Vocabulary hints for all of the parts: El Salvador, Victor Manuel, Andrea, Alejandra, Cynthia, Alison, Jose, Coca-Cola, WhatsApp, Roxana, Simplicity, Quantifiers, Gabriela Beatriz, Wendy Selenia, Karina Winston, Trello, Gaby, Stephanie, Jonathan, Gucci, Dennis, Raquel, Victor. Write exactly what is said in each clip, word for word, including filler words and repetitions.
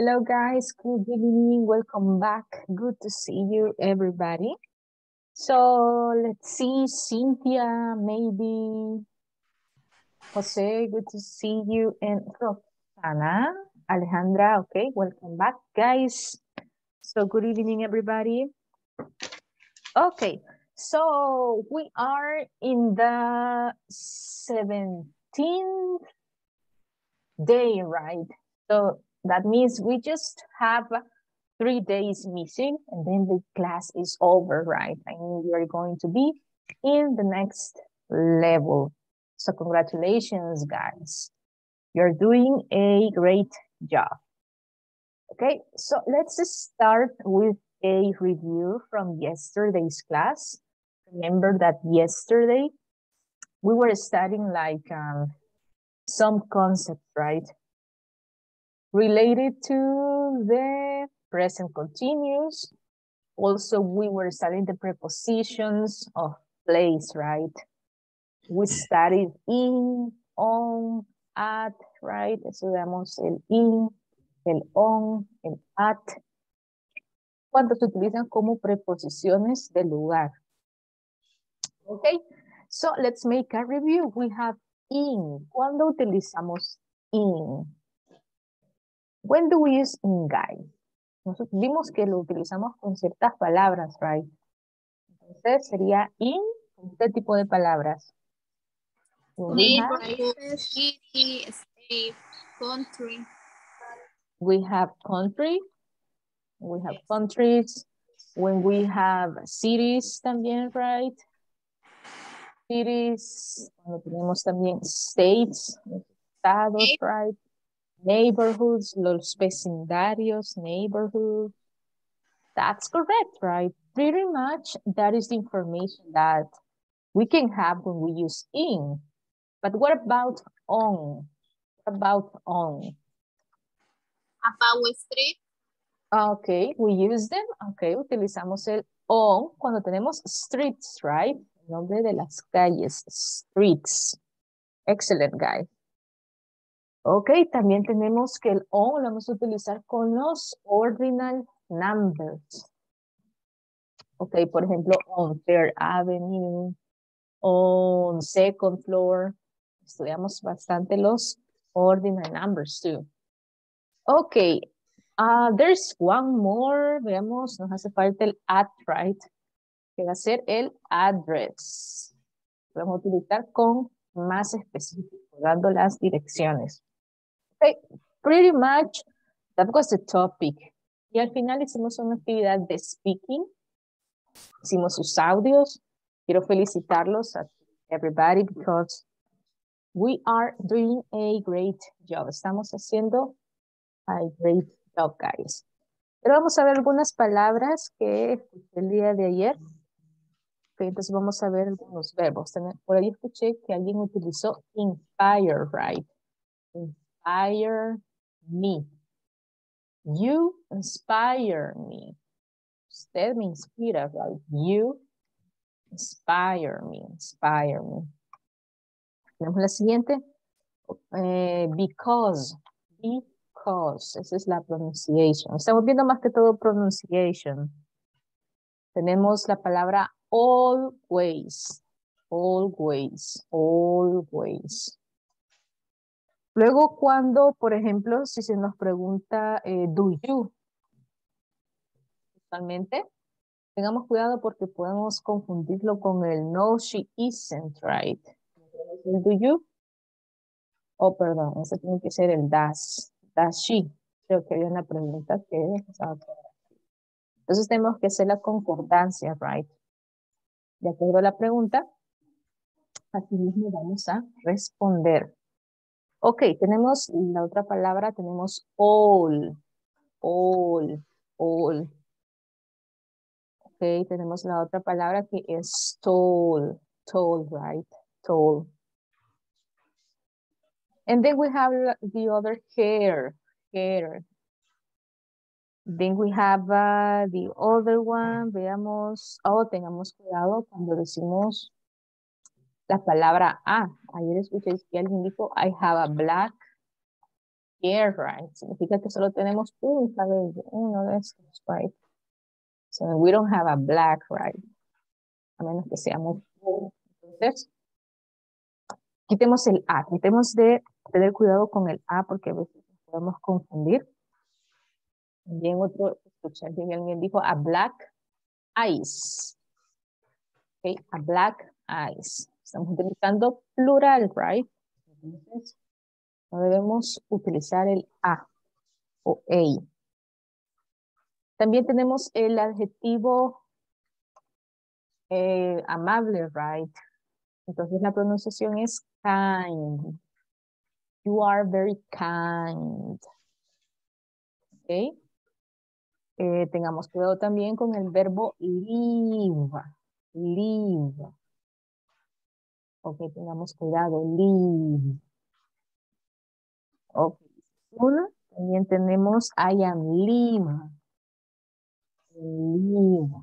Hello guys, good evening, welcome back. Good to see you everybody. So let's see, Cynthia, maybe Jose, good to see you, and Roxana, Alejandra, okay, welcome back guys. So good evening everybody. Okay, so we are in the seventeenth day, right? So that means we just have three days missing and then the class is over, right? I mean, you are going to be in the next level. So congratulations, guys. You're doing a great job. Okay, so let's start with a review from yesterday's class. Remember that yesterday we were studying like um, some concepts, right? Related to the present continuous. Also, we were studying the prepositions of place, right? We studied in, on, at, right? Estudiamos el in, el on, el at. Cuando se utilizan como preposiciones de lugar. Okay, so let's make a review. We have in. Cuando utilizamos in? When do we use in, guys? Nosotros vimos que lo utilizamos con ciertas palabras, right? Entonces sería in, ¿con qué tipo de palabras? We have city, state, country. We have country. We have countries. When we have cities también, right? Cities. Cuando tenemos también states, estados, right? Neighborhoods, los vecindarios, neighborhood. That's correct, right? Pretty much that is the information that we can have when we use in. But what about on? What about on? About street. Okay, we use them. Okay, utilizamos el on cuando tenemos streets, right? El nombre de las calles, streets. Excellent, guys. Ok, también tenemos que el on lo vamos a utilizar con los ordinal numbers. Ok, por ejemplo, on Third Avenue, on Second Floor. Estudiamos bastante los ordinal numbers too. Ok, uh, there's one more. Veamos, nos hace falta el at, right? Que va a ser el address. Lo vamos a utilizar con más específico, dando las direcciones. Okay, pretty much that was the topic. Y al final hicimos una actividad de speaking. Hicimos sus audios. Quiero felicitarlos a everybody because we are doing a great job. Estamos haciendo a great job, guys. Pero vamos a ver algunas palabras que escuché el día de ayer. Okay, entonces vamos a ver algunos verbos. Por ahí escuché que alguien utilizó inspire, right? Inspire me. You inspire me. Usted me inspira, right? You inspire me. Inspire me. Tenemos la siguiente. Eh, because. Because. Esa es la pronunciation. Estamos viendo más que todo pronunciation. Tenemos la palabra always. Always. Always. Luego, cuando, por ejemplo, si se nos pregunta, eh, do you, totalmente, tengamos cuidado porque podemos confundirlo con el no, she isn't, right? El do you, oh, perdón, ese tiene que ser el does, does she. Creo que había una pregunta que estaba por aquí. Entonces tenemos que hacer la concordancia, right? De acuerdo a la pregunta, así mismo vamos a responder. Ok, tenemos la otra palabra, tenemos all, all, all. Ok, tenemos la otra palabra que es tall, tall, right, tall. And then we have the other hair, hair. Then we have uh, the other one, veamos, oh, tengamos cuidado cuando decimos la palabra a. Ayer escuché que alguien dijo, I have a black Yeah, right. Significa que solo tenemos un cabello, uno de estos, right? So we don't have a black, right? A menos que sea muy puro. Entonces, quitemos el A. Quitemos de tener cuidado con el A porque a veces nos podemos confundir. Bien, otro, escuchar bien, alguien dijo a black eyes. Okay, a black eyes. Estamos utilizando plural, right? Entonces, no debemos utilizar el A o A. También tenemos el adjetivo eh, amable, right? Entonces la pronunciación es kind. You are very kind. Okay. Eh, tengamos cuidado también con el verbo live. Live. Ok, tengamos cuidado. Live. Ok. Una, también tenemos I am live. Live.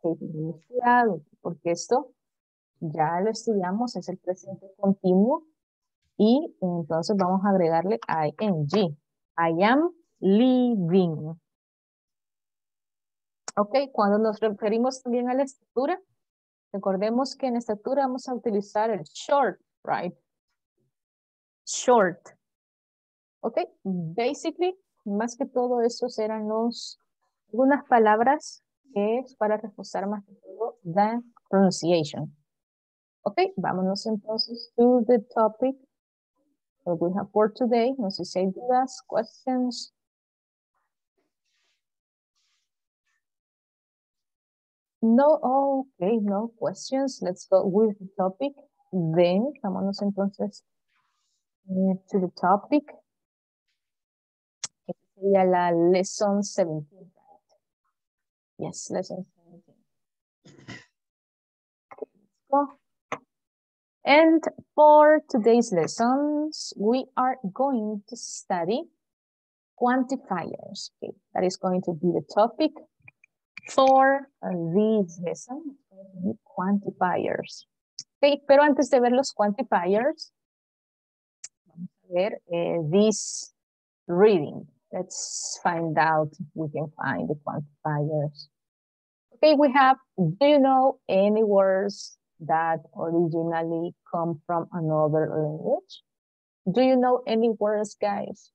Ok, tengamos cuidado porque esto ya lo estudiamos, es el presente continuo y entonces vamos a agregarle ing. I am living. Ok, cuando nos referimos también a la estatura, recordemos que en estatura vamos a utilizar el short, right? Short. Ok, basically, más que todo esos eran los, algunas palabras que es para reforzar más que todo la pronunciation. Ok, vámonos entonces to the topic that we have for today. No sé si hay dudas, questions. No, oh, okay, no questions. Let's go with the topic. Then, vámonos entonces uh, to the topic. Que sería la lesson seventeen, right? Yes, lesson seventeen. Okay, let's go. And for today's lessons, we are going to study quantifiers. Okay, that is going to be the topic. For this lesson, quantifiers. Okay, pero antes de ver los quantifiers, vamos a ver eh, this reading. Let's find out if we can find the quantifiers. Okay, we have, do you know any words that originally come from another language? Do you know any words, guys,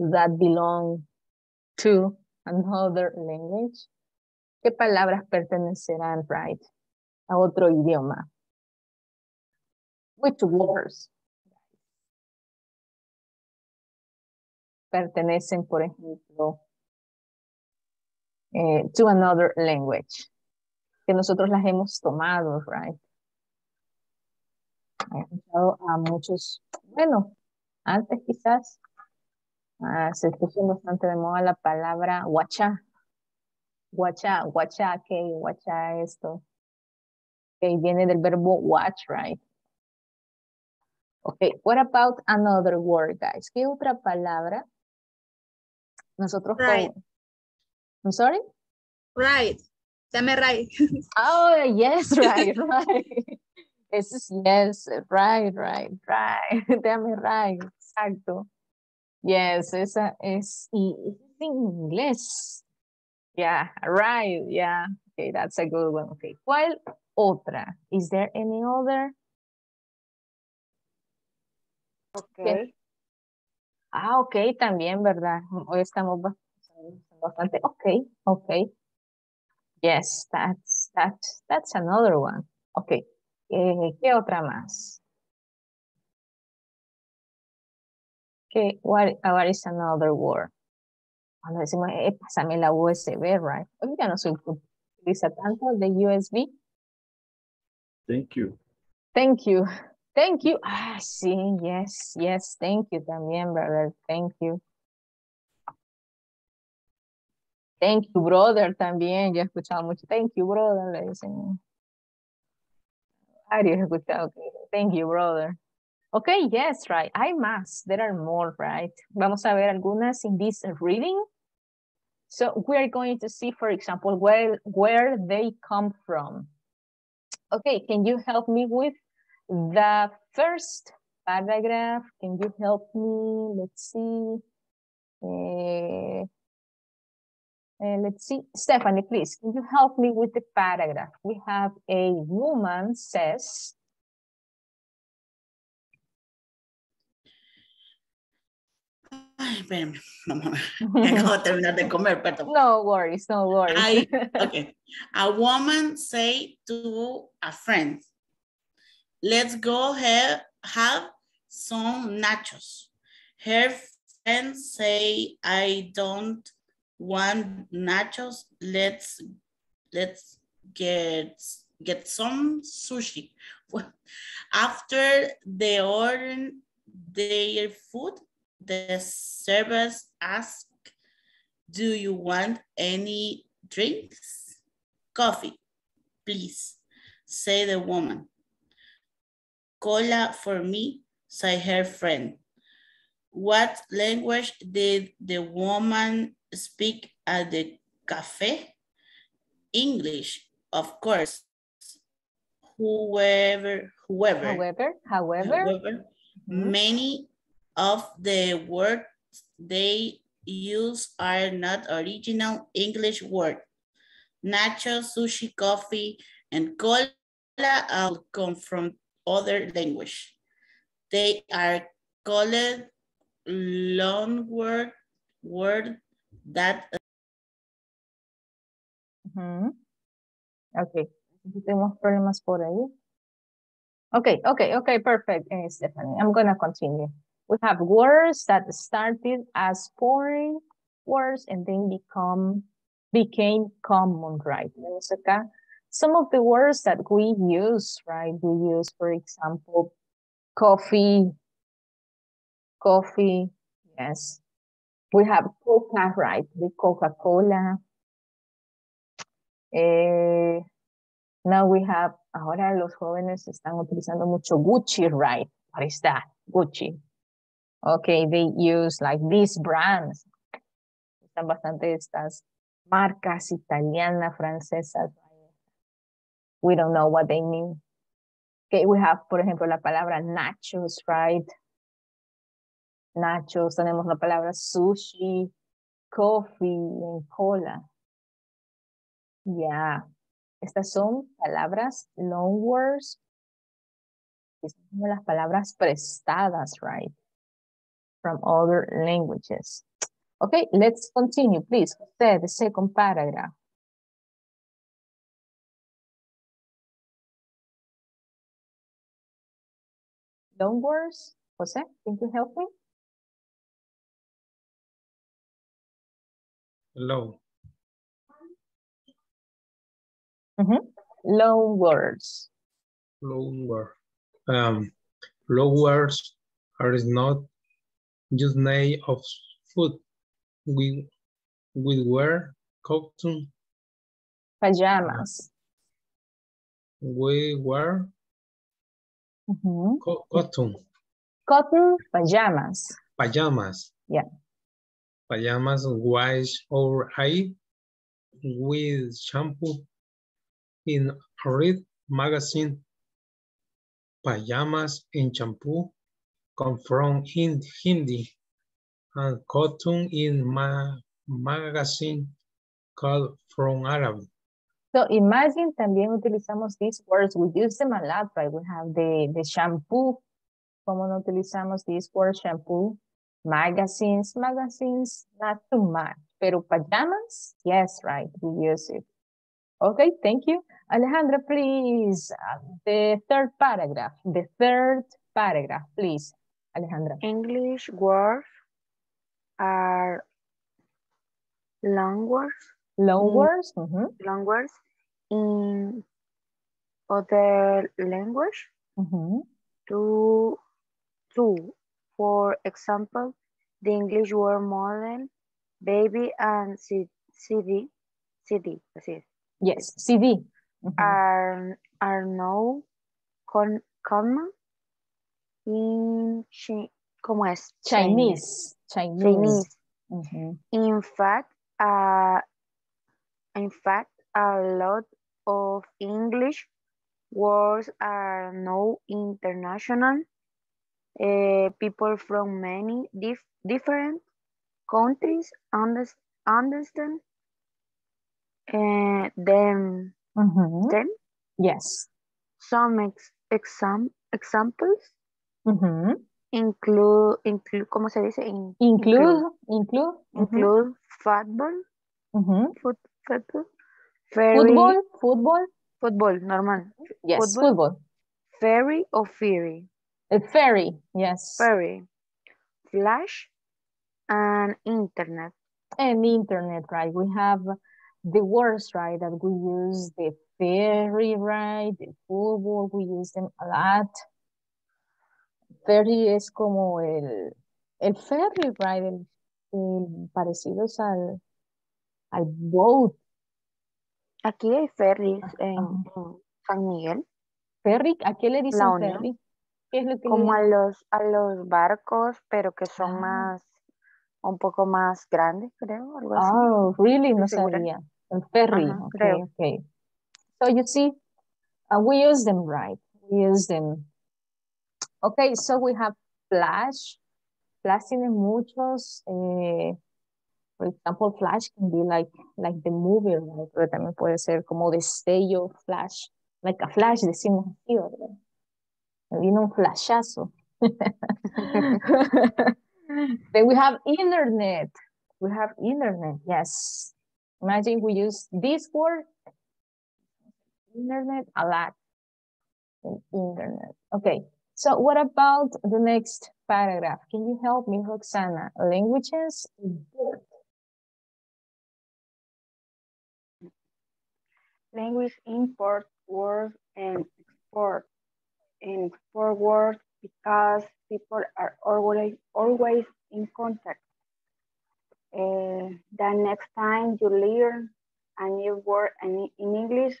that belong to another language? ¿Qué palabras pertenecerán, right, a otro idioma? Which words pertenecen, por ejemplo, eh, to another language? Que nosotros las hemos tomado, right? He escuchado a muchos, bueno, antes quizás Uh, se puso bastante de moda la palabra guachá. Guachá, guachá, ok, guachá esto. Ok, viene del verbo watch, right? Ok, what about another word, guys? ¿Qué otra palabra? Nosotros... Right. I'm sorry? Right. Dame right. Oh, yes, right, right. Eso es yes, right, right, right. Dame right, exacto. Yes, esa es in inglés. Yeah, right, yeah. Okay, that's a good one. Okay, ¿cuál otra? Is there any other? Okay. Ah, okay, también, ¿verdad? Hoy estamos bastante, okay, okay. Yes, that's, that's, that's another one. Okay, eh, ¿qué otra más? Okay, what, what is another word? Cuando decimos, eh, pásame la U S B, right? Hoy ya no se utiliza tanto el de U S B. Thank you. Thank you. Thank you. Ah, sí, yes, yes. Thank you también, brother. Thank you. Thank you, brother, también. Yo he escuchado mucho. Thank you, brother, le dicen. Ari, he escuchado. Okay. Thank you, brother. Okay, yes, right. I must. There are more, right? Vamos a ver algunas in this reading. So we are going to see, for example, where, where they come from. Okay, can you help me with the first paragraph. Can you help me? Let's see. Uh, uh, let's see. Stephanie, please, can you help me with the paragraph? We have a woman says. Ay, espérame, mamá. Acabo de terminar de comer, perdón. No worries, no worries. I, okay. A woman say to a friend, let's go have, have some nachos. Her friend say, I don't want nachos. Let's let's get get some sushi. After they order their food, the servers ask, do you want any drinks? Coffee, please, say the woman. Cola for me, say her friend. What language did the woman speak at the cafe? English, of course. Whoever, whoever. However, however. However, mm-hmm. Many of the words they use are not original English words. Nacho, sushi, coffee, and cola all come from other language. They are called long word word that. Mm-hmm. Okay. Tenemos problemas por ahí. Okay. Okay. Okay. Perfect. Uh, Stephanie, I'm gonna continue. We have words that started as foreign words and then become became common, right? Some of the words that we use, right? We use, for example, coffee, coffee, yes. We have Coca, right? The Coca-Cola. Eh, now we have, ahora los jóvenes están utilizando mucho Gucci, right? What is that? Gucci. Okay, they use like these brands. Están bastante estas marcas italianas, francesas. We don't know what they mean. Okay, we have, por ejemplo, la palabra nachos, right? Nachos, tenemos la palabra sushi, coffee, and cola. Yeah, estas son palabras loan words. Estas son las palabras prestadas, right? From other languages. Okay, let's continue, please. Jose, the second paragraph. Long words. Jose, can you help me? Hello. Mm-hmm. Long words. Long words. Um, long words are not just name of food. We we wear cotton pajamas. We wear mm-hmm. co cotton. Cotton pajamas. Pajamas. Yeah. Pajamas wash our eye with shampoo in a red magazine. Pajamas and shampoo come from Hindi, and cartoon in my magazine called from Arabic. So imagine también utilizamos these words. We use them a lot, right? We have the, the shampoo. ¿Cómo no utilizamos these words? Shampoo, magazines, magazines, not too much. Pero pajamas, yes, right, we use it. Okay, thank you. Alejandra, please, the third paragraph, the third paragraph, please. Alejandra. English words are long words. Long words? Mm-hmm. Long words in other language. Mm-hmm. To, to, for example, the English word model, baby, and C CD, CD, that's it. Yes, C D. Mm-hmm. Are, are now con common in chi como es? Chinese. Chinese. Chinese. Mm-hmm. In fact, uh, in fact, a lot of English words are now international Uh, people from many dif different countries under understand uh, them. Mm-hmm. Them. Yes. Some ex exam examples mm-hmm. include include ¿cómo se dice? In include include include mm-hmm. football. Mm-hmm. Foot football. Ferry, football. Football. Football. Normal. Yes. Football. football. Ferry or fairy. A ferry, yes. Ferry, flash, and internet. And internet, right? We have the words, right? That we use the ferry, right? The football, we use them a lot. Ferry es como el, el ferry, right? El, el parecidos al, al boat. Aquí hay ferries en uh-huh. San Miguel. Ferry, ¿a qué le dicen ferry? Es lo que como a los, a los barcos, pero que son ah. más, un poco más grandes, creo, algo así. Oh, really? No sabía. El ferry. Uh-huh, okay, creo. Okay. So you see, uh, we use them, right? We use them. Okay, so we have flash. Flash tiene muchos. Eh, for example, flash can be like, like the movie, right? Pero también puede ser como destello, flash. Like a flash, decimos aquí, ¿verdad? Me vino un flashazo. Then we have internet. We have internet, yes. Imagine we use this word, internet, a lot. Internet. Okay, so what about the next paragraph? Can you help me, Roxana? Languages is good. Language import, words, and export. And forward because people are always always in contact. Uh, the next time you learn a new word in English,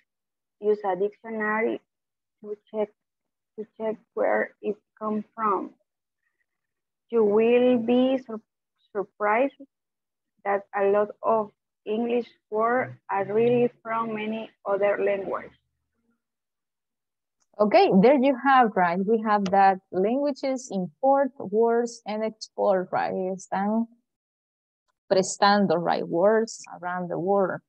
use a dictionary to check to check where it comes from. You will be sur surprised that a lot of English words are really from many other languages. Okay, there you have, right? We have that languages import, words, and export, right? Están prestando, right? Words around the world.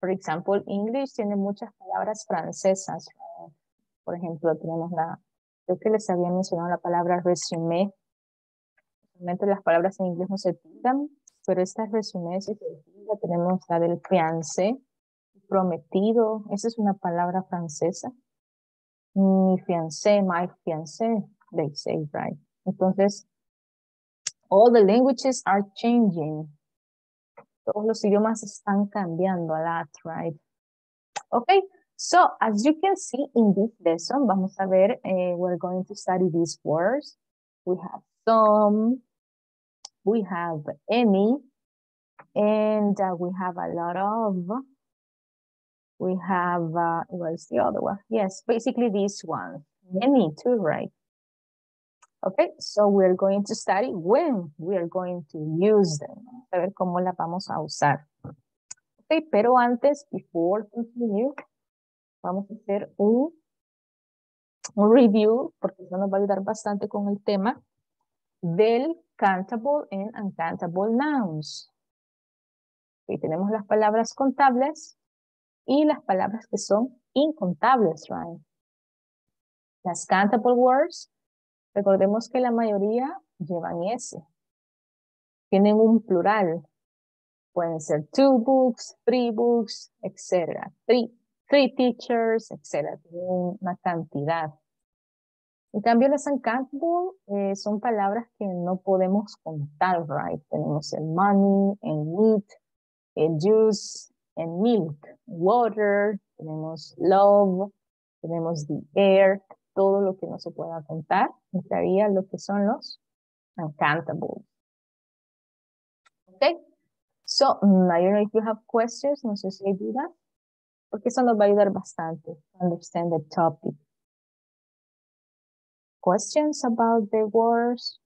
For example, English tiene muchas palabras francesas. Right? Por ejemplo, tenemos la, creo que les había mencionado la palabra resume. Realmente las palabras en inglés no se tildan, pero estas resumes si se tildan, tenemos la del fiancé, prometido. Esa es una palabra francesa. Mi fiancé, my fiancé, they say, right? Entonces, all the languages are changing. Todos los idiomas están cambiando a lot, right? Okay, so as you can see in this lesson, vamos a ver, eh, we're going to study these words. We have some, we have any, and uh, we have a lot of. We have, uh, where's the other one? Yes, basically this one. Many too, right? Okay, so we're going to study when we are going to use them. A ver cómo la vamos a usar. Okay, pero antes, before continue, vamos a hacer un, un review, porque eso nos va a ayudar bastante con el tema del countable and uncountable nouns. Okay, tenemos las palabras contables y las palabras que son incontables, right? Las countable words, recordemos que la mayoría llevan S. Tienen un plural. Pueden ser two books, three books, etcétera. Three, three teachers, etcétera. Tienen una cantidad. En cambio, las uncountable eh, son palabras que no podemos contar, right? Tenemos el money, el meat, el juice, and milk, water, tenemos love, tenemos the air, todo lo que no se pueda contar, estaría lo que son los uncountable. Okay, so I don't know if you have questions, no sé si hay dudas, porque eso nos va a ayudar bastante to understand the topic. Questions about the words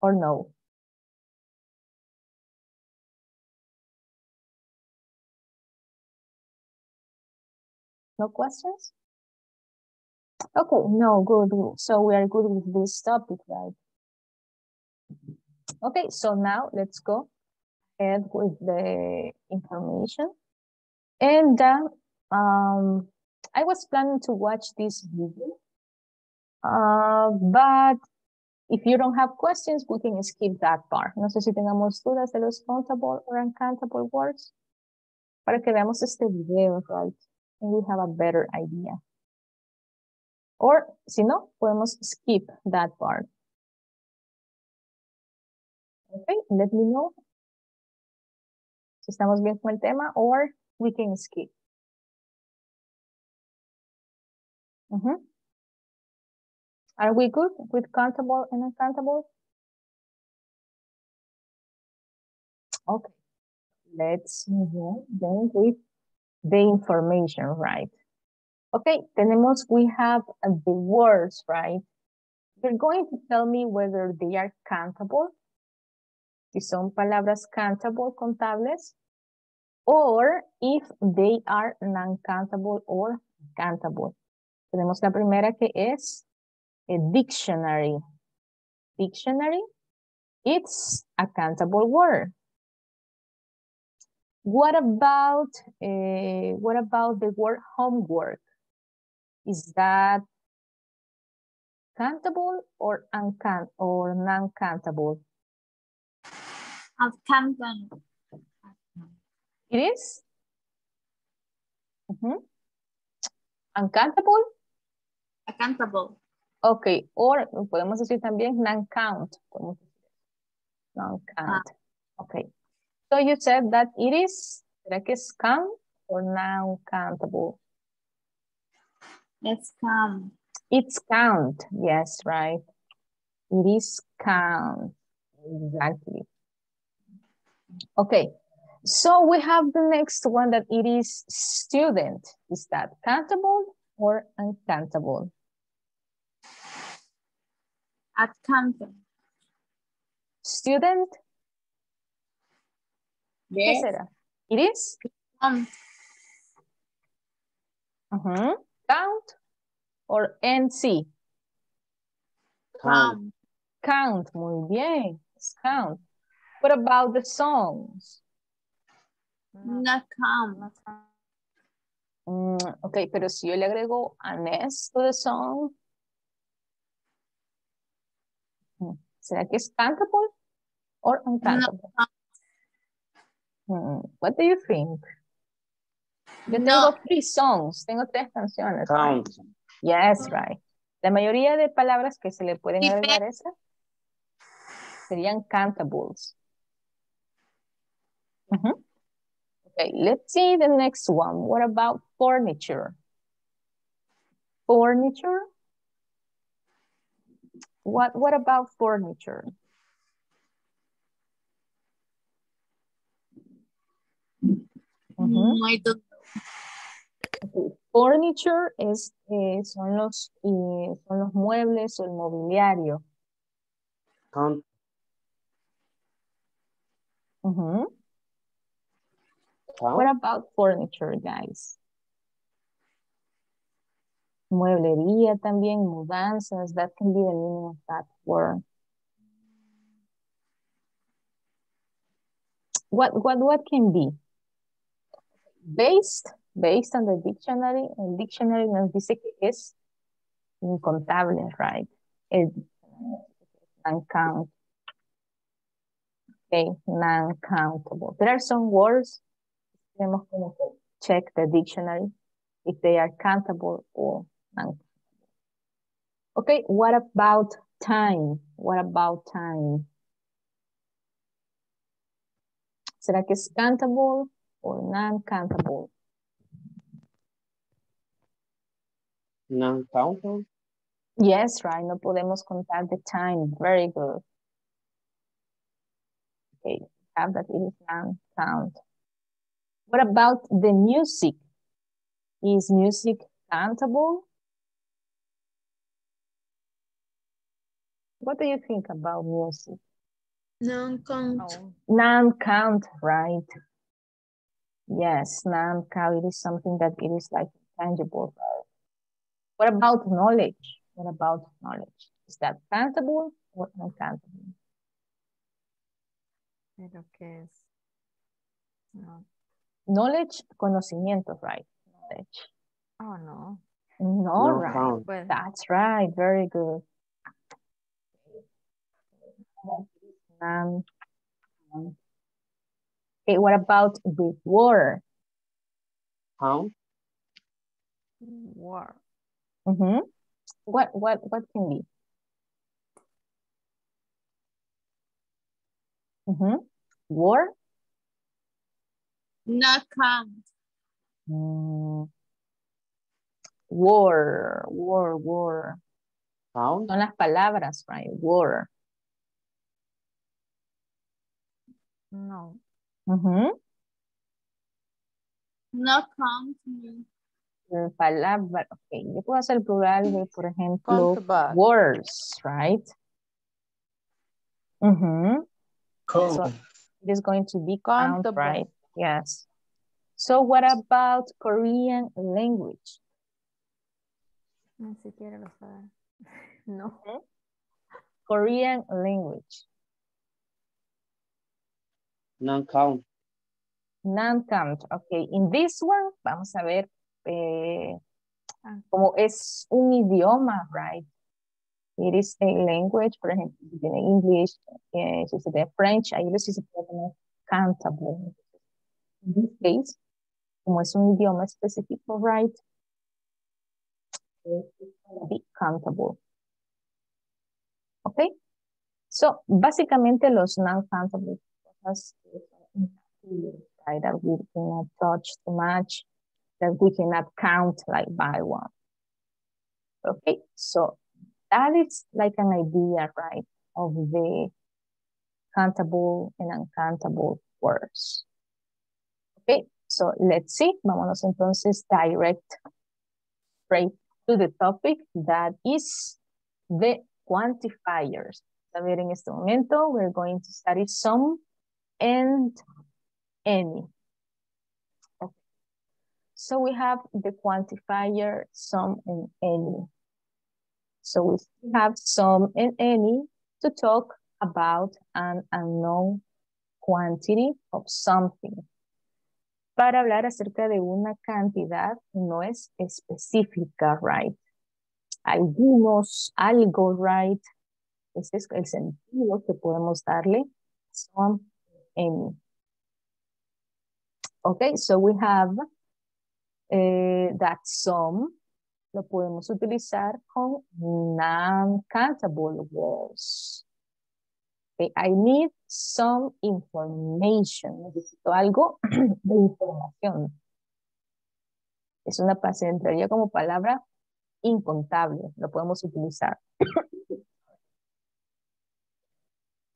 or no? No questions? Okay, no, good. So we are good with this topic, right? Okay, so now let's go ahead with the information. And uh, um, I was planning to watch this video, uh, but if you don't have questions, we can skip that part. No sé si tengamos dudas de los countable or uncountable words para que veamos este video, right? And we have a better idea. Or, si no, podemos skip that part. Okay, let me know si estamos bien con el tema, or we can skip. Mm-hmm. Are we good with countable and uncountable? Okay, let's move on then with the information, right? Okay, tenemos, we have the words, right? You're going to tell me whether they are countable, si son palabras countable, contables, or if they are non-countable or countable. Tenemos la primera que es a dictionary. Dictionary, it's a countable word. What about uh, what about the word homework? Is that countable or uncount or non-countable? Uncountable. It is. Mm-hmm. Uncountable. Uncountable. Okay, or podemos decir también non-count. Non-count. Ah. Okay. So you said that it is, ¿será que es count or non-countable? It's count. It's count, yes, right. It is count, exactly. Okay, so we have the next one that it is student. Is that countable or uncountable? Uncountable. Student? Yes. ¿Qué será? It is? Count. Uh-huh. Count or N C? Count. Count, muy bien. It's count. What about the songs? Not count. Mm, okay, pero si yo le agrego an S to the song, ¿será que es countable or uncountable? No. Hmm. What do you think? Yo no. tengo three songs, tengo tres canciones. Count. Yes, right. La mayoría de palabras que se le pueden sí, agregar a esa serían countables. Uh-huh. Okay, let's see the next one. What about furniture? Furniture? What what about furniture? Mm-hmm. I don't know. Furniture es eh, son los eh, son los muebles o el mobiliario. Count. Mm-hmm. Count. What about furniture, guys? Mueblería también, mudanzas, that can be the meaning of that word. What what what can be? Based, based on the dictionary, el dictionary nos dice que es incontable, right? It non-count. Okay, non-countable. There are some words, tenemos como que check the dictionary if they are countable or non-countable. Okay, what about time? What about time? ¿Será que es countable or non-countable? Non-countable? Yes, right. No podemos contar the time. Very good. Okay, have that it is non-count. What about the music? Is music countable? What do you think about music? Non-count. Oh, non-count, right? Yes, non-count. It is something that it is like tangible. What about knowledge? What about knowledge? Is that countable or uncountable? de lo que es. No. Knowledge, conocimiento, right? Knowledge. Oh, no. No, no right. Well. That's right. Very good. Um, okay, what about the war? How? War. Mm-hmm. What, what, what can be? Mm-hmm. War? Not come. Mm. War, war, war. How? Son las palabras, right? War. No. Mm-hmm. No count me. Palabra, ok. Yo puedo hacer plural de, por ejemplo, words, right? Mm-hmm. So it is going to be count, right? Yes. So what about Korean language? Ni siquiera lo saben. No. Korean language. Non-count. Non-count. Ok. In this one, vamos a ver eh, como es un idioma, right? It is a language, por ejemplo, tiene English, eh, si se tiene French, ahí lo sí se puede poner countable. In this case, como es un idioma específico, right? It's gonna be countable. Ok. So, básicamente los non-countable cosas right, that we cannot touch too much, that we cannot count like by one. Okay, so that is like an idea, right, of the countable and uncountable words. Okay, so let's see. Vámonos entonces direct right to the topic that is the quantifiers. A ver, en este momento, we're going to study some and any. Okay. So we have the quantifier some and any. So we have some and any to talk about an unknown quantity of something. Para hablar acerca de una cantidad no es específica, right? Algunos, algo, right? Ese es el sentido que podemos darle. Some and any. Okay, so we have eh, that some, lo podemos utilizar con non-countable words. Okay, I need some information, necesito algo de información. Es una palabra, entraría como palabra incontable, lo podemos utilizar.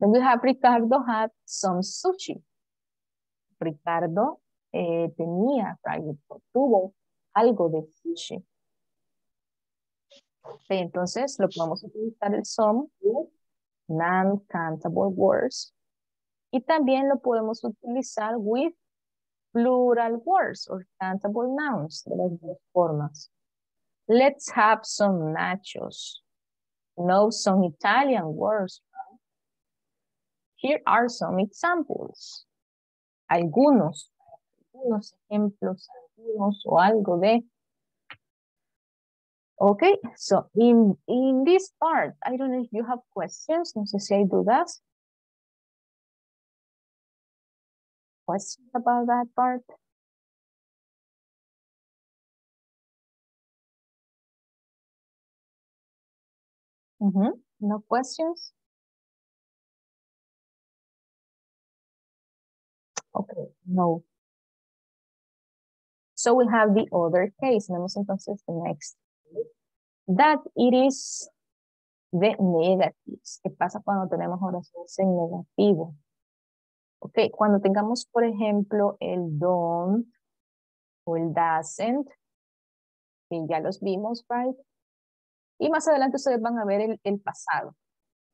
Then we have Ricardo had some sushi. Ricardo Eh, tenía, right, tuvo algo de sushi. Okay, entonces lo podemos utilizar el some with non-countable words y también lo podemos utilizar with plural words or countable nouns, de las dos formas. Let's have some nachos. Know some Italian words. Here are some examples. Algunos. Unos ejemplos, algunos o algo de. Okay, so in, in this part, I don't know if you have questions. No sé si hay dudas. Questions about that part? Mm-hmm. No questions? Okay, no. So we have the other case. Vamos entonces the next. That it is the negatives. ¿Qué pasa cuando tenemos oraciones en negativo? Ok, cuando tengamos, por ejemplo, el don't o el doesn't, que ya los vimos, right? Y más adelante ustedes van a ver el, el pasado.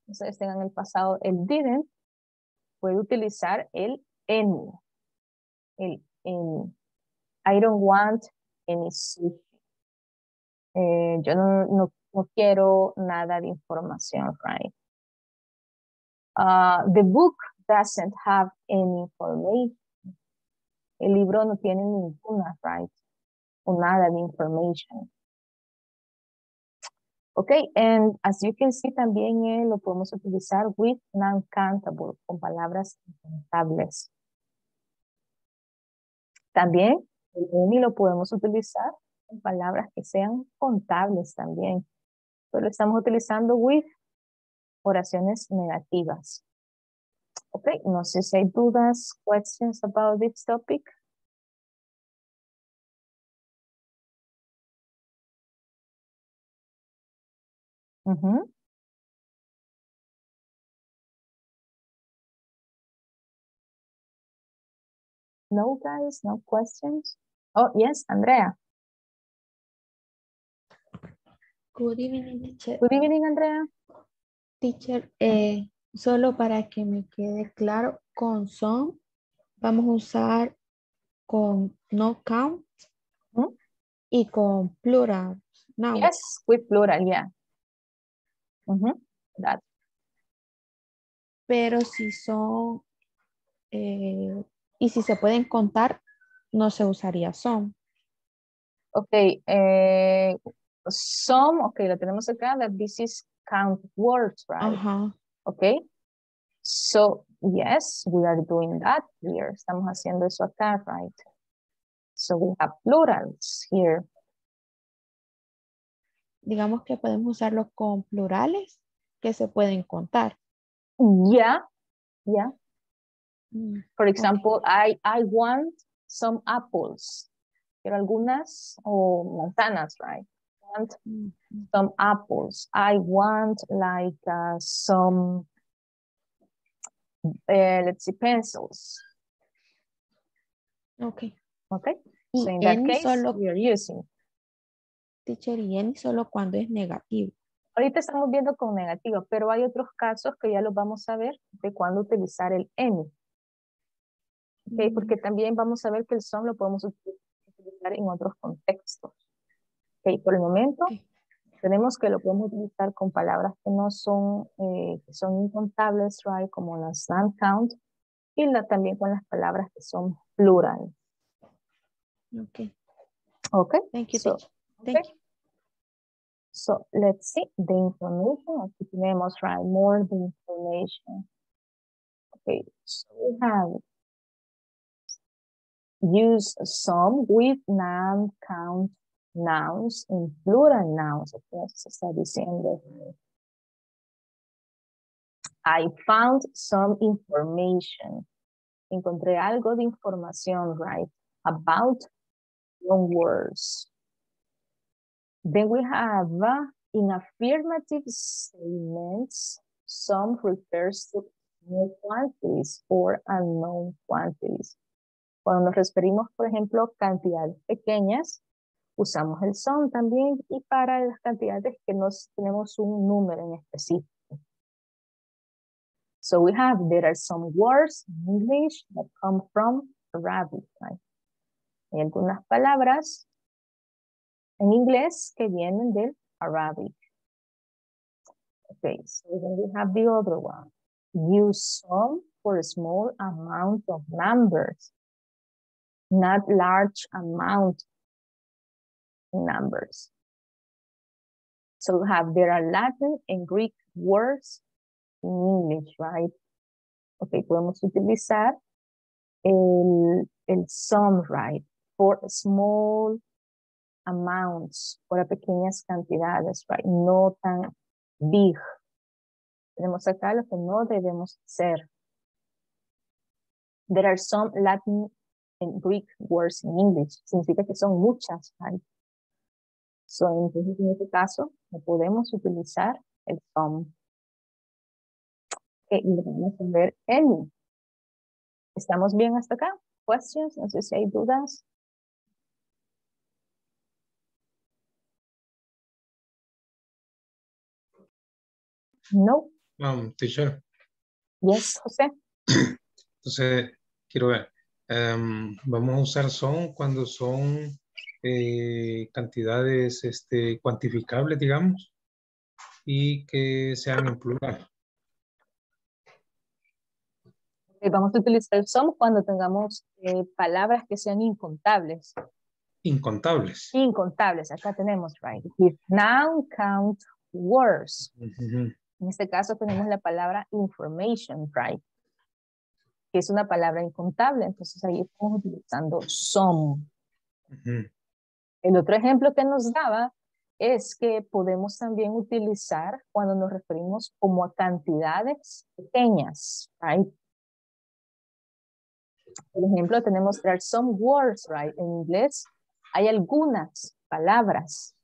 Ustedes tengan el pasado, el didn't, puede utilizar el any. El any. I don't want any sushi. Eh, yo no, no, no quiero nada de información, right? Uh, the book doesn't have any information. El libro no tiene ninguna, right? O nada de information. Okay, and as you can see, también eh, lo podemos utilizar with non-countable, con palabras incontables. También el any lo podemos utilizar con palabras que sean contables también. Pero estamos utilizando with oraciones negativas. Okay, no sé si hay dudas, questions about this topic. Mm-hmm. No, guys, no questions. Oh, yes, Andrea. Good evening, teacher. Good evening, Andrea. Teacher, eh, solo para que me quede claro, con some vamos a usar con no count mm-hmm. y con plural. Now. Yes, with plural, yeah. Mm-hmm. That. Pero si son eh, y si se pueden contar no se usaría some. Okay, eh, some, okay, lo tenemos acá that this is count words, right? Uh-huh. Okay, so yes, we are doing that here. Estamos haciendo eso acá, right? So we have plurals here. Digamos que podemos usarlos con plurales que se pueden contar. Yeah, yeah. Mm, For example, okay. I, I want some apples. Quiero algunas o manzanas, right? I want mm. some apples. I want like uh, some, uh, let's see, pencils. Okay. Okay. So in that case, solo... we are using. Teacher, y en solo cuando es negativo. Ahorita estamos viendo con negativo, pero hay otros casos que ya los vamos a ver de cuándo utilizar el any. Okay, mm. Porque también vamos a ver que el some lo podemos utilizar en otros contextos. Okay, por el momento okay. tenemos que lo podemos utilizar con palabras que no son, eh, que son incontables, right, como las non-count, y la, también con las palabras que son plural. Okay. Okay. Thank you, so, teacher. Okay. Thank you. So let's see the information. Aquí tenemos, right, more the information. Okay, so we have use some with non-count nouns and plural nouns. Okay, se está diciendo. I found some information. Encontré algo de información, right, about long words. Then we have uh, in affirmative statements, some refers to known quantities or unknown quantities. Cuando nos referimos, por ejemplo, cantidades pequeñas, usamos el some también y para las cantidades que no tenemos un número en específico. So we have, there are some words in English that come from Arabic. Right? Hay algunas palabras en inglés que vienen del Arabic. Okay, so then we have the other one. Use some for a small amount of numbers, not large amount numbers. So we have, there are Latin and Greek words in English, right? Okay, podemos utilizar el, el some, right, for a small amounts, para pequeñas cantidades, right? No tan big. Tenemos acá lo que no debemos hacer. There are some Latin and Greek words in English. Significa que son muchas, right? So, entonces, en este caso, no podemos utilizar el some. Okay, y vamos a ver any. ¿Estamos bien hasta acá? Questions, no sé si hay dudas. No. Um, teacher. Yes, José. Entonces, quiero ver. Um, vamos a usar son cuando son eh, cantidades este, cuantificables, digamos, y que sean en plural. eh, vamos a utilizar el some cuando tengamos eh, palabras que sean incontables. Incontables. Incontables. Acá tenemos, right? With noun count words. Uh-huh. En este caso tenemos la palabra information, right? Que es una palabra incontable. Entonces ahí estamos utilizando some. Uh-huh. El otro ejemplo que nos daba es que podemos también utilizar cuando nos referimos como a cantidades pequeñas, right? Por ejemplo, tenemos there are some words, right? En inglés hay algunas palabras,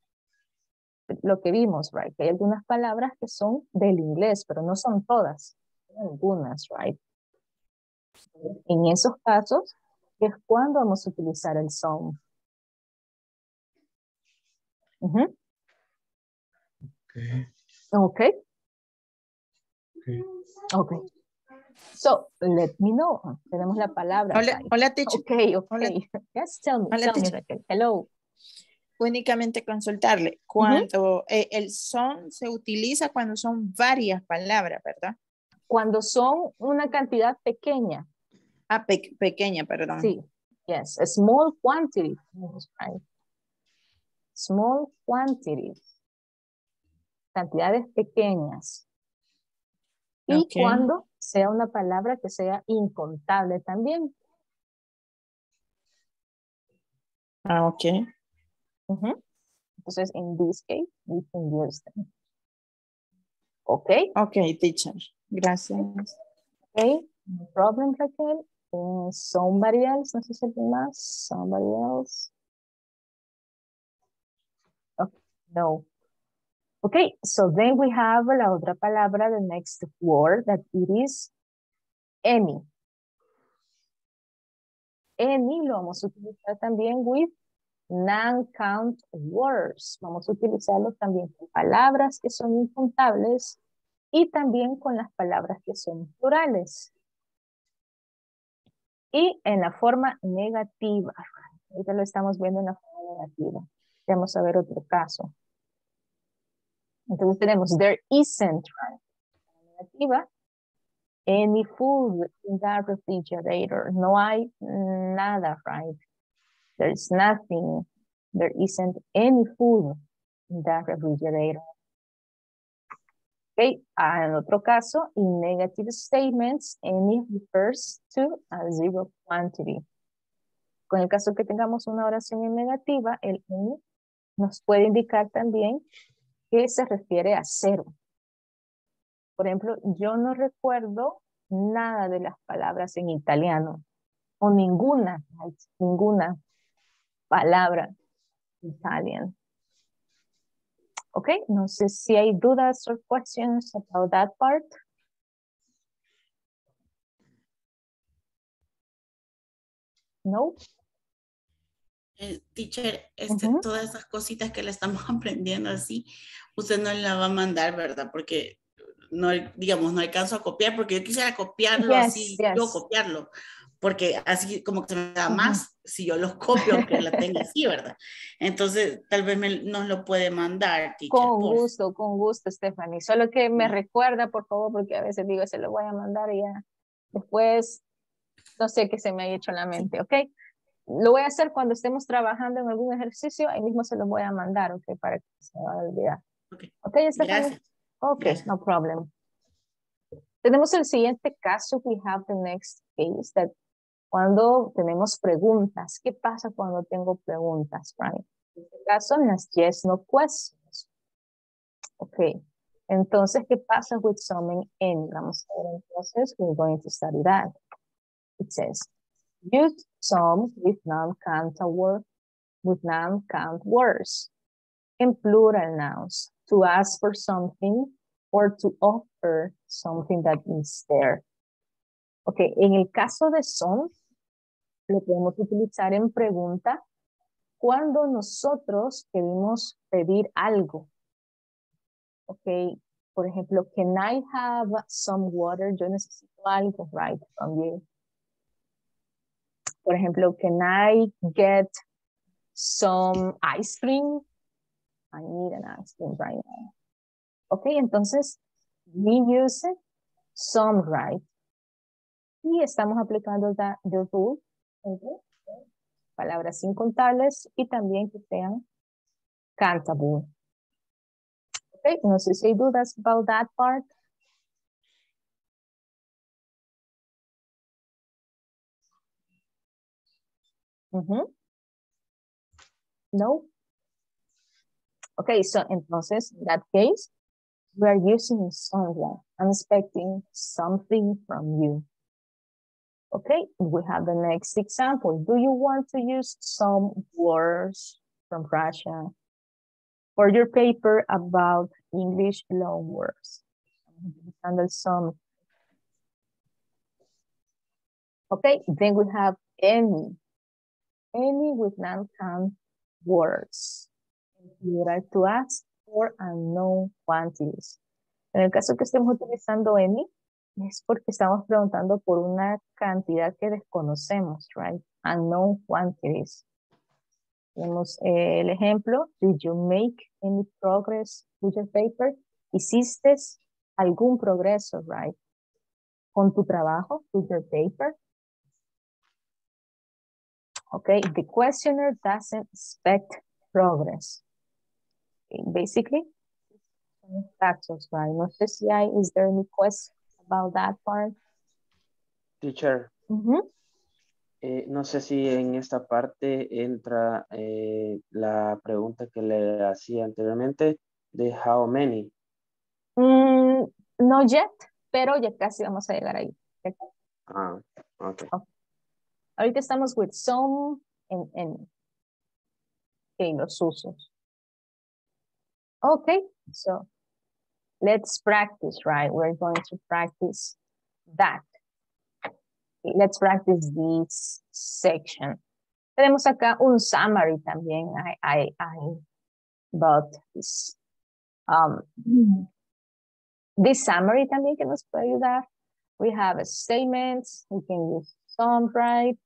lo que vimos, right? Que hay algunas palabras que son del inglés, pero no son todas, son algunas, right? En esos casos es cuando vamos a utilizar el some. Uh-huh. Okay. Okay. Okay. Okay. So let me know. Tenemos la palabra. Hola, hola teacher. Okay, okay. Hola. Yes, tell me. Hola, tell me, Raquel. Hello. Únicamente consultarle cuando uh-huh. eh, el son se utiliza cuando son varias palabras, ¿verdad? Cuando son una cantidad pequeña. Ah, pe pequeña, perdón. Sí. Yes, a small quantity. Right. Small quantity. Cantidades pequeñas. Y okay. Cuando sea una palabra que sea incontable también. Ah, ok. Uh-huh. Entonces, in this case, we can use them. Ok. Ok, teacher. Gracias. Ok, no problem, Raquel. Uh, somebody else, no sé si alguien más. Somebody else. No. Okay, so then we have la otra palabra, the next word, that it is any. Any lo vamos a utilizar también with non-count words. Vamos a utilizarlo también con palabras que son incontables y también con las palabras que son plurales. Y en la forma negativa. Ahorita lo estamos viendo en la forma negativa. Vamos a ver otro caso. Entonces tenemos there isn't, right? Negativa. Any food in that refrigerator. No hay nada, right? There's nothing. There isn't any food in that refrigerator. Okay. Ah, en otro caso, in negative statements, any refers to a zero quantity. Con el caso que tengamos una oración en negativa, el any nos puede indicar también que se refiere a cero. Por ejemplo, yo no recuerdo nada de las palabras en italiano, o ninguna, ninguna palabra italian. Ok, no sé si hay dudas o questions about that part. No. Eh, teacher, este, uh-huh. todas esas cositas que le estamos aprendiendo así, usted no la va a mandar, ¿verdad? Porque, no, digamos, no alcanzo a copiar, porque yo quisiera copiarlo yes, así, yes. yo copiarlo, porque así como que se me da más uh-huh. si yo los copio, aunque la tenga así, ¿verdad? Entonces, tal vez me, nos lo puede mandar, teacher. Con por. gusto, con gusto, Stephanie. Solo que me uh-huh. recuerda, por favor, porque a veces digo, se lo voy a mandar y ya después, no sé qué se me ha hecho en la mente, sí. ¿Ok? Lo voy a hacer cuando estemos trabajando en algún ejercicio, ahí mismo se los voy a mandar, ok, para que se me vaya a olvidar. Ok, okay Gracias. Ok, Gracias. No problem. Tenemos el siguiente caso, we have the next case, that cuando tenemos preguntas, ¿qué pasa cuando tengo preguntas, right? En este caso, las yes, no questions. Ok, entonces, ¿qué pasa with some and any? Vamos a ver entonces, we're going to study that. It says, use some with non-count word, with non-count words and plural nouns to ask for something or to offer something that is there. Ok, en el caso de some, lo podemos utilizar en pregunta cuando nosotros queremos pedir algo. Ok, por ejemplo, can I have some water? Yo necesito algo, right, from you. Por ejemplo, can I get some ice cream? I need an ice cream right now. Ok, entonces, we use some, right? y estamos aplicando the, the rule. Okay. Palabras sin contables y también que sean countable. Okay, no sé si hay dudas about that part. Uh-huh. No. Okay, so entonces, in that case, we are using someone. I'm expecting something from you. Okay, we have the next example. Do you want to use some words from Russia for your paper about English loan words? And some. Okay, then we have any. Any with non-count words. You like to ask for unknown quantities. En el caso que estemos utilizando any, es porque estamos preguntando por una cantidad que desconocemos, right? Unknown quantities. Tenemos eh, el ejemplo, did you make any progress with your paper? ¿Hiciste algún progreso, right? Con tu trabajo, with your paper. Okay, the questioner doesn't expect progress. Okay, basically, factors, right? No sé si hay, is there any question about that part? Teacher, uh-huh. eh, no sé si en esta parte entra eh, la pregunta que le hacía anteriormente de how many. Mm, no yet, pero ya casi vamos a llegar ahí. Ah, okay. okay. Ahorita estamos with some and any. Okay, los usos. Okay, so let's practice, right? We're going to practice that. Okay, let's practice this section. Tenemos acá un summary también. I, I, I, about this. Um, this summary también que nos puede ayudar. We have a statement. We can use some, right?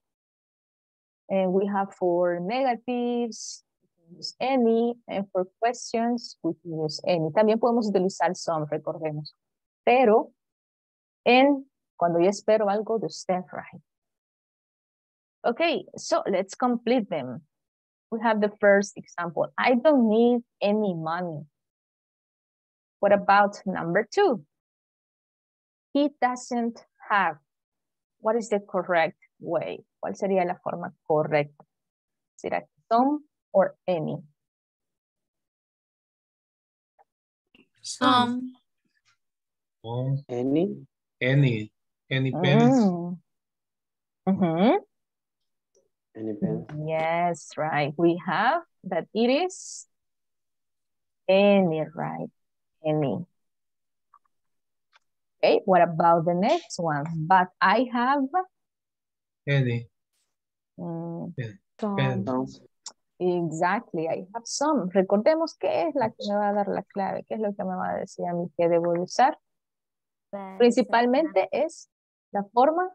And we have for negatives, we can use any, and for questions, we can use any. También podemos utilizar some, recordemos. Pero, en, cuando yo espero algo de usted, right? Okay, so let's complete them. We have the first example. I don't need any money. What about number two? He doesn't have. What is the correct way? ¿Cuál sería la forma correcta? ¿Será some or any? Some. Um, any? Any. Any pens? Mm. Mm-hmm. Any pens? Yes, right. We have that it is any, right? Any. Okay, what about the next one? But I have any. Mm. Pen. Pen. Exactly, I have some. Recordemos qué es la que me va a dar la clave, qué es lo que me va a decir a mí que debo usar. Pen. Principalmente Pen. Es la forma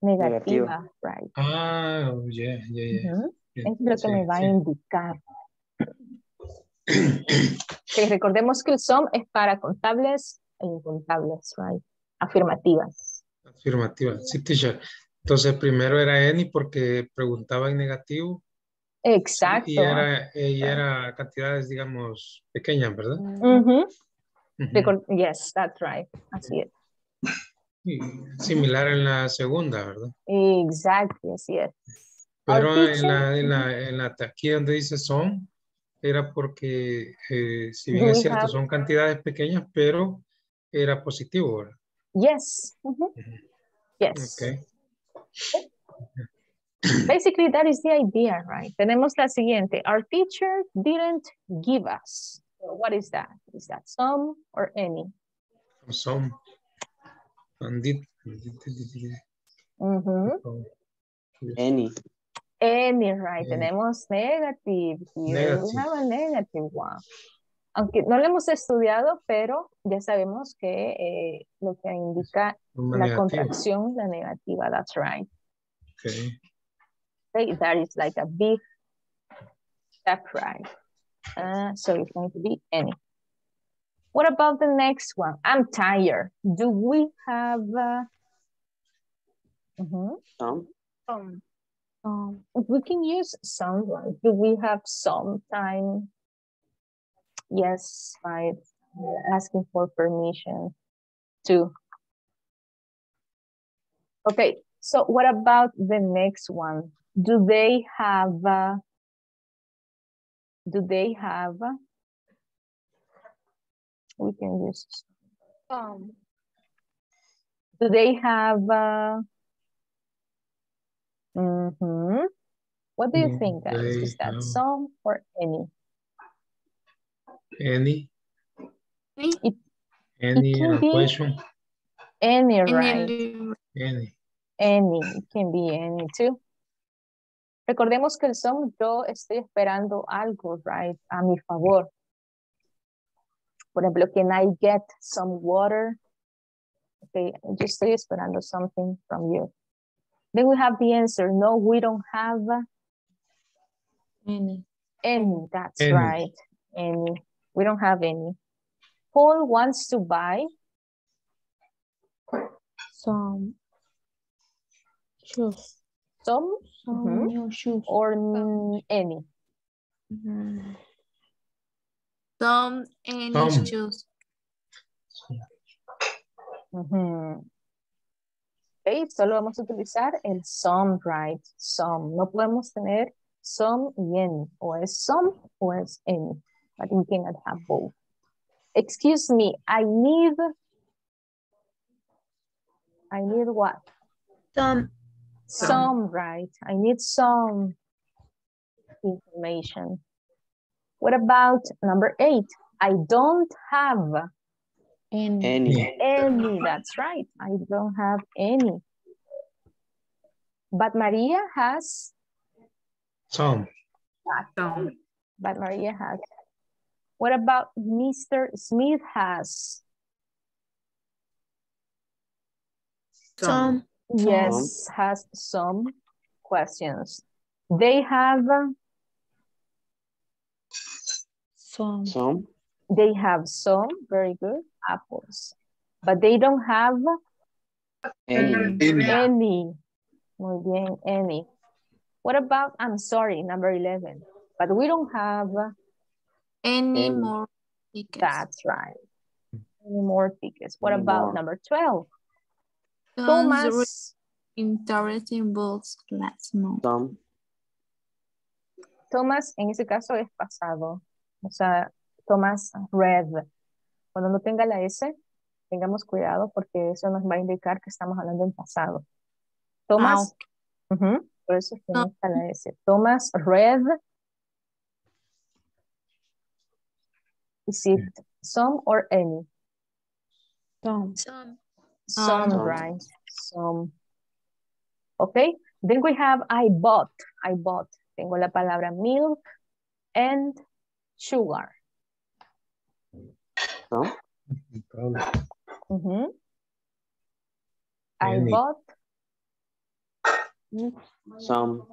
negativa. Negativo. Right? Ah, oh, yeah, yeah, yeah. Uh-huh. yeah. Es lo que yeah, me va yeah. a indicar. Okay, recordemos que el some es para contables e incontables, right? Afirmativas. Afirmativas, sí, teacher. Entonces, primero era any porque preguntaba en negativo. Exacto. Y era, y era cantidades, digamos, pequeñas, ¿verdad? Uh-huh. Uh-huh. Yes, that's right. Así es. Sí, similar en la segunda, ¿verdad? Exacto, así es. Pero en la, en, la, en la aquí donde dice son, era porque, eh, si bien es cierto, have... son cantidades pequeñas, pero era positivo, ¿verdad? Yes. Uh-huh. Yes. Okay. Basically, that is the idea, right? Tenemos la siguiente. Our teacher didn't give us. What is that? Is that some or any? Some. Mm-hmm. Any. Any, right? Any. Tenemos negative. Negative. We have a negative one. Aunque no lo hemos estudiado, pero ya sabemos que eh, lo que indica la negativa. Contracción, la negativa, that's right. Okay. Okay, that is like a big step, right? Uh, so it's going to be any. What about the next one? I'm tired. Do we have uh, Mm-hmm. Some. Some. Um, if we can use someone, do we have some time? Yes, by asking for permission to. Okay, so what about the next one? Do they have, uh, do they have, uh, we can use some. Do they have, uh, mm-hmm. What do you think, guys? Is that have... some or any? Any. It, any it question? Any, right? Any. Any. It can be any too. Recordemos que el some, yo estoy esperando algo, right? A mi favor. Por ejemplo, can I get some water? Okay, yo estoy esperando something from you. Then we have the answer. No, we don't have any. Any, that's any. Right. Any. We don't have any. Paul wants to buy some shoes. Some, some mm-hmm. new shoes. Or some. Any. Mm-hmm. Some any some. Shoes. Mm-hmm. Okay, solo vamos a utilizar el some, right? Some. No podemos tener some y any. O es some o es any. But we cannot have both. Excuse me, I need... I need what? Some. Some, some right? I need some information. What about number eight? I don't have... Any. any. Any, that's right. I don't have any. But Maria has... Some. Some. But Maria has... What about Mister Smith has? Some. some. Yes, has some questions. They have... Some. Some. They have some, very good, apples. But they don't have any. Any. any. Muy bien, any. What about, I'm sorry, number eleven. But we don't have any, any. more tickets. That's right. Any more tickets. What any about more. Number twelve? Thomas. Interesting books last month. Tom. Thomas, en ese caso, es pasado. O sea, Thomas read. Cuando no tenga la S, tengamos cuidado porque eso nos va a indicar que estamos hablando en pasado. Thomas, ah, okay. uh-huh, por eso es que no está la S. Thomas read. Is it some or any? Some. Some, some, some. Right? Some. Okay. Then we have I bought. I bought. Tengo la palabra milk and sugar. No? Mm-hmm. I bought some.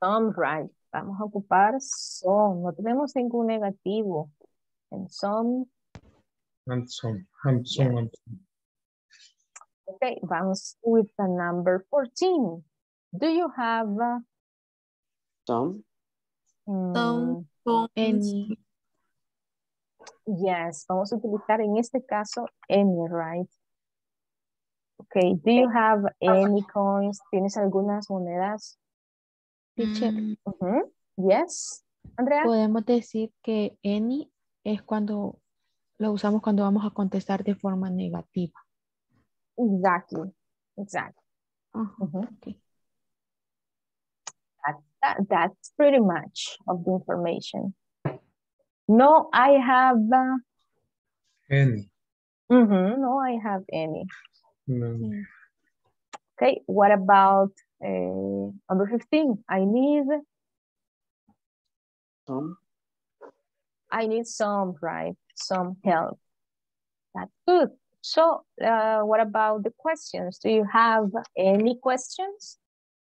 Some, right. Vamos a ocupar some. No tenemos ningún negativo. And some. And some. And some. Yeah. And some. Okay, vamos with the number fourteen. Do you have uh, some? Mm, some. Any. Yes, vamos a utilizar en este caso any, right? Okay, do you have any coins? ¿Tienes algunas monedas? Teacher. Uh-huh. Yes, Andrea. Podemos decir que any es cuando lo usamos cuando vamos a contestar de forma negativa. Exactly, exactly. Uh-huh. Okay. That, that, that's pretty much of the information. No, I have uh, any. Mm-hmm, no, I have any. No. Okay, what about uh, number fifteen? I need some. I need some, right? Some help. That's good. So, uh, what about the questions? Do you have any questions?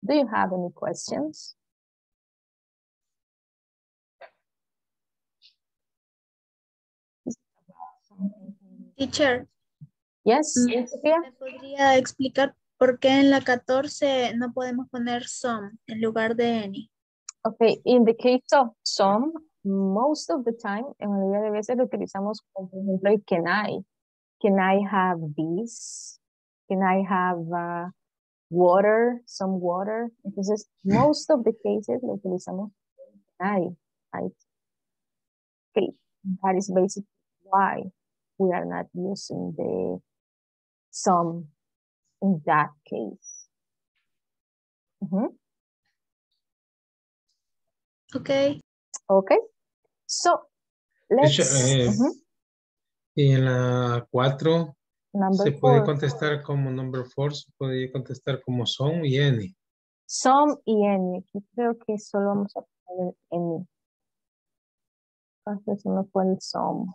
Do you have any questions? Teacher. Yes. ¿Me podría explicar ¿Por qué en la catorce no podemos poner some en lugar de any? Okay, in the case of some, most of the time, en mayoría de veces lo utilizamos como por ejemplo el can I. Can I have this? Can I have uh, water? Some water? Entonces, most of the cases lo utilizamos can I, right? Okay, that is basically why we are not using the some in that case. Mm-hmm. Okay. Okay. So, let's... Eh, uh-huh. Y en la cuatro, se four. Puede contestar como number four, se puede contestar como some y any. Some y any. Aquí creo que solo vamos a poner any. Entonces uno pone some.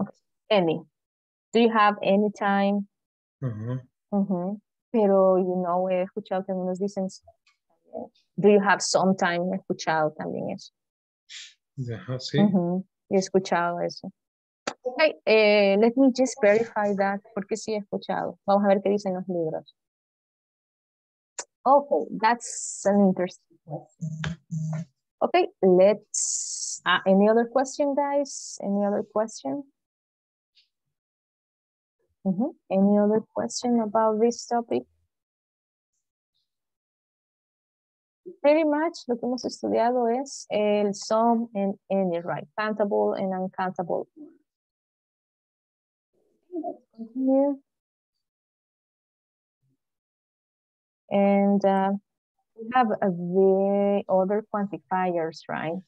Okay. Any. Do you have any time? Uh-huh. Uh-huh. Pero, you know, he escuchado que algunos dicen, do you have some time? He escuchado también eso. Yeah, sí. Uh-huh. He escuchado eso. Okay, eh, let me just verify that, porque sí he escuchado. Vamos a ver qué dicen los libros. Okay, that's an interesting question. Okay, let's... Uh, any other question, guys? Any other question? Mm-hmm. Any other question about this topic? Pretty much lo que hemos estudiado es el some and any, right? Countable and uncountable. Let's continue. And uh, we have uh, the other quantifiers, right?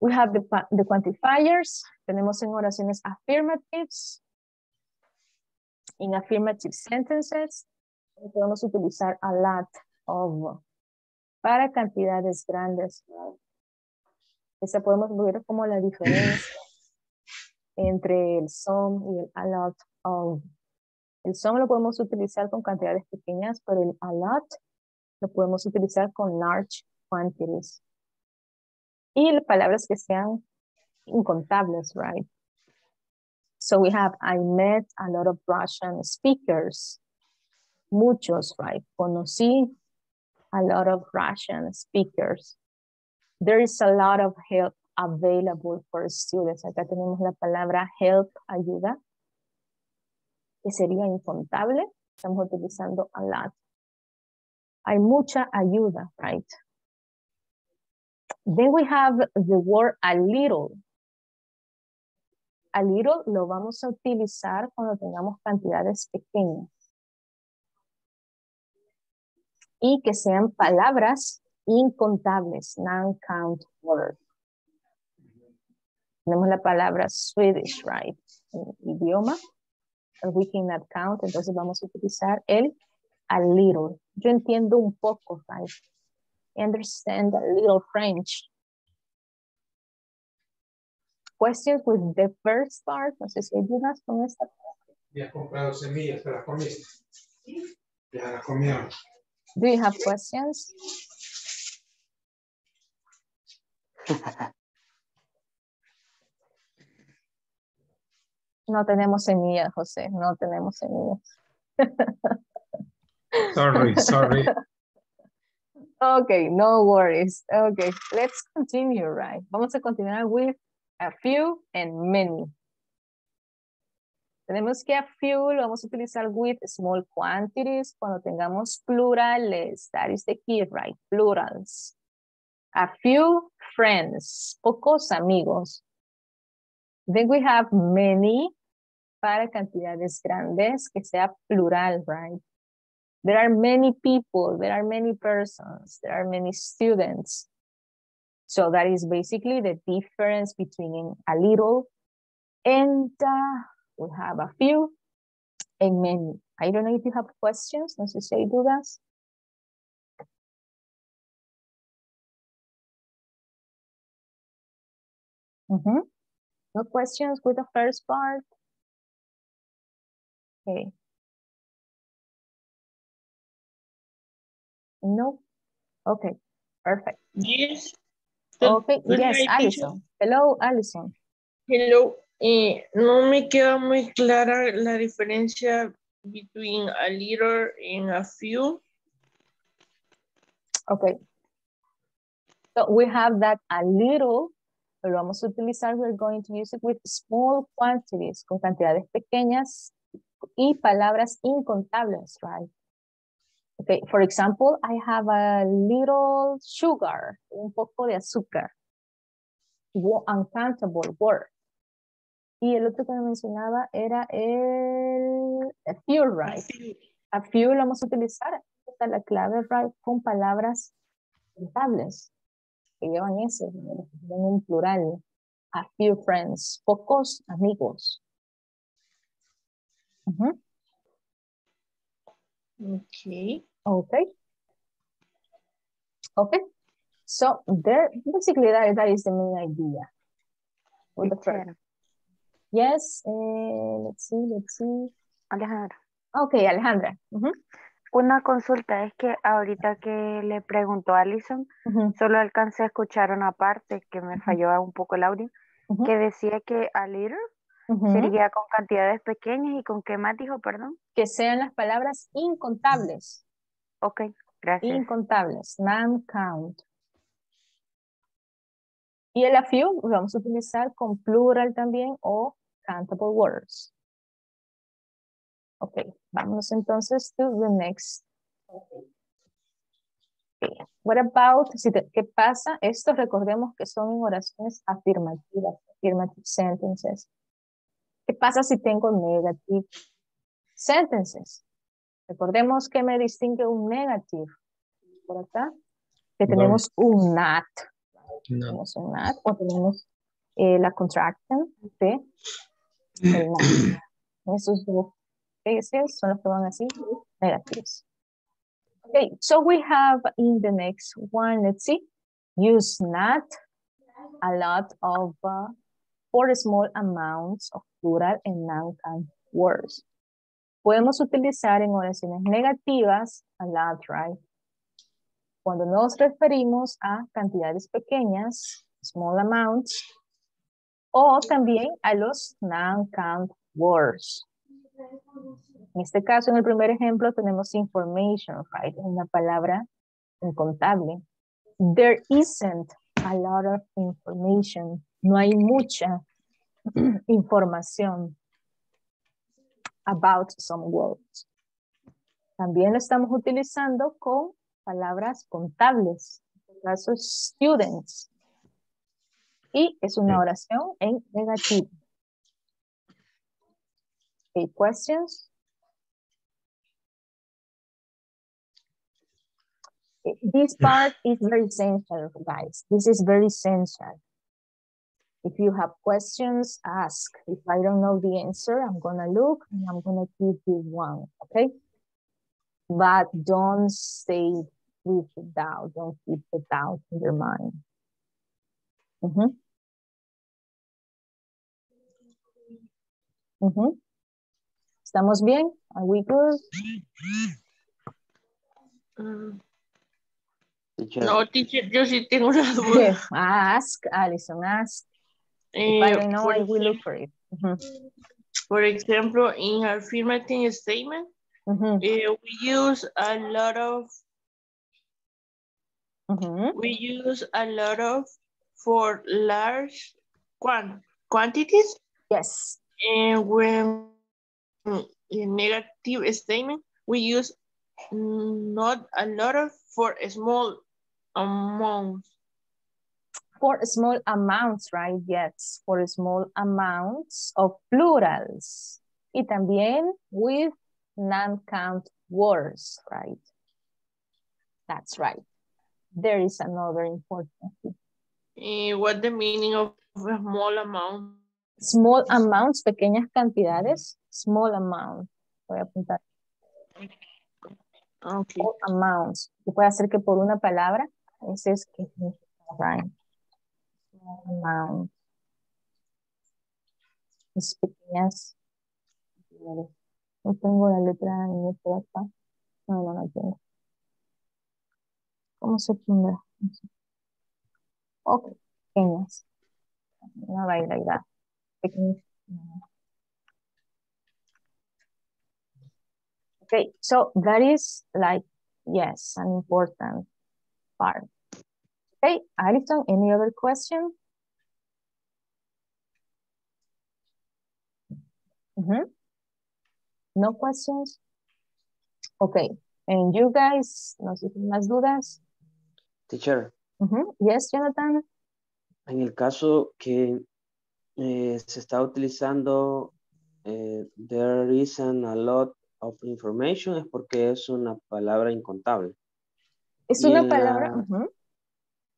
We have the, the quantifiers. Tenemos en oraciones affirmatives. In affirmative sentences, podemos utilizar a lot of para cantidades grandes. Esa podemos ver como la diferencia entre el some y el a lot of. El some lo podemos utilizar con cantidades pequeñas, pero el a lot lo podemos utilizar con large quantities. Y palabras que sean incontables, right? So we have, I met a lot of Russian speakers. Muchos, right? Conocí a lot of Russian speakers. There is a lot of help available for students. Acá tenemos la palabra help, ayuda, que sería incontable. Estamos utilizando a lot. Hay mucha ayuda, right? Then we have the word a little. A little lo vamos a utilizar cuando tengamos cantidades pequeñas. Y que sean palabras incontables, non-count word. Tenemos la palabra Swedish, right? El idioma. And we cannot count. Entonces vamos a utilizar el a little. Yo entiendo un poco, right? Understand a little French. Questions with the first part. No sé si ayudas con esta parte. ¿Ya has comprado semillas para comer? Ya las comieron. Do you have questions? No tenemos semillas, José. No tenemos semillas. Sorry, sorry. Okay, no worries. Okay, let's continue, right? Vamos a continuar with a few and many. Tenemos que a few lo vamos a utilizar with small quantities cuando tengamos plurales. That is the key, right? Plurals. A few friends, pocos amigos. Then we have many para cantidades grandes, que sea plural, right? There are many people, there are many persons, there are many students. So that is basically the difference between a little and uh, we have a few and many. I don't know if you have questions, no sé si hay dudas. Mm-hmm. No questions with the first part? Okay. No? Okay, perfect. Yes. Okay, yes, Alison. Hello, Alison. Hello. Eh, no me queda muy clara la diferencia between a little and a few. Okay. So we have that a little, lo vamos a utilizar, we're going to use it with small quantities, con cantidades pequeñas y palabras incontables, right? Okay, for example, I have a little sugar, un poco de azúcar, uncountable word. Y el otro que me mencionaba era el a few, right? A few lo vamos a utilizar, esta es la clave, right, con palabras contables, que llevan ese, en un plural, a few friends, pocos amigos. Uh-huh. Okay. Okay. Okay. So there, basically that, that is the main idea. With the friend. Yes. Uh, let's see, let's see. Alejandra. Okay, Alejandra. Uh-huh. Una consulta es que ahorita que le preguntó a Alison, uh-huh, solo alcancé a escuchar una parte que me falló un poco el audio, uh-huh, que decía que a little, uh-huh, sería con cantidades pequeñas y con qué más dijo, perdón. Que sean las palabras incontables. Ok, gracias. Incontables, non count. Y el a few lo vamos a utilizar con plural también o countable words. Ok, vamos entonces to the next. Okay. What about, si te, ¿qué pasa? Estos recordemos que son oraciones afirmativas, affirmative sentences. ¿Qué pasa si tengo negative sentences? Recordemos que me distingue un negative. Por acá, que tenemos no. un not. No. Tenemos un not o tenemos eh, la contraction de el not. Esos dos cases son los que van así, negatives. Okay, so we have in the next one, let's see, use not a lot of uh, for small amounts of plural and noun words. Podemos utilizar en oraciones negativas a lot, right? Cuando nos referimos a cantidades pequeñas, small amounts, o también a los non-count words. En este caso, en el primer ejemplo, tenemos information, right? Una palabra incontable. There isn't a lot of information. No hay mucha información about some words. También lo estamos utilizando con palabras contables, en este caso students. Y es una oración en negativo. Okay, questions? Okay, this part is very essential, guys. This is very essential. If you have questions, ask. If I don't know the answer, I'm gonna look and I'm gonna give you one, okay? But don't stay with the doubt. Don't keep the doubt in your mind. Mm-hmm. Mm-hmm. ¿Estamos bien? Are we good? Mm. No, teacher, yo sí tengo una duda. Okay. Ask, Alison, ask. If I don't know, I will look for it. Uh-huh. For example, in our affirmative statement, uh-huh, uh, we use a lot of, uh-huh, we use a lot of for large quant quantities. Yes. And when in negative statement, we use not a lot of for small amounts. For small amounts, right? Yes, for small amounts of plurals. Y también with non-count words, right? That's right. There is another important thing. Uh, what the meaning of small amount? Small amounts, pequeñas cantidades. Small amount. Voy a apuntar. Okay. Small amounts. Y puede hacer que por una palabra, ese es que right. Amount. Es pequeñas. No tengo la letra en este acá. No, no la tengo. ¿Cómo se pondrá? Ok, pequeñas. No va a ir a pequeñas. Okay, so that is like, yes, an important part. Okay, Alison, any other question? Mm-hmm. No questions? Okay, and you guys, no sé si tienen más dudas. Teacher. Uh-huh. Yes, Jonathan. En el caso que eh, se está utilizando, eh, there isn't a lot of information, es porque es una palabra incontable. Es y una palabra. La, uh-huh.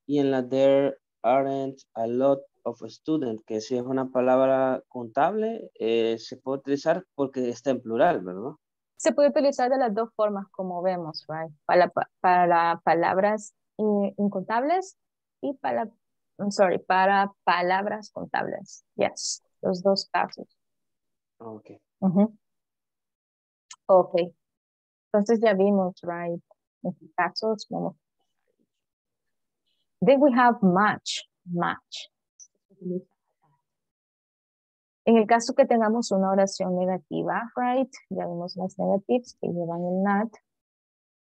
Y en la there aren't a lot of students, que si es una palabra contable, eh, se puede utilizar porque está en plural, ¿verdad? Se puede utilizar de las dos formas, como vemos, right? Para, para palabras incontables y para, I'm sorry, para palabras contables. Yes, los dos casos. Okay. Uh-huh. Okay. Entonces ya vimos, right? En casos, vamos. Then we have much, much. En el caso que tengamos una oración negativa, right? Ya vimos las negatives que llevan el not.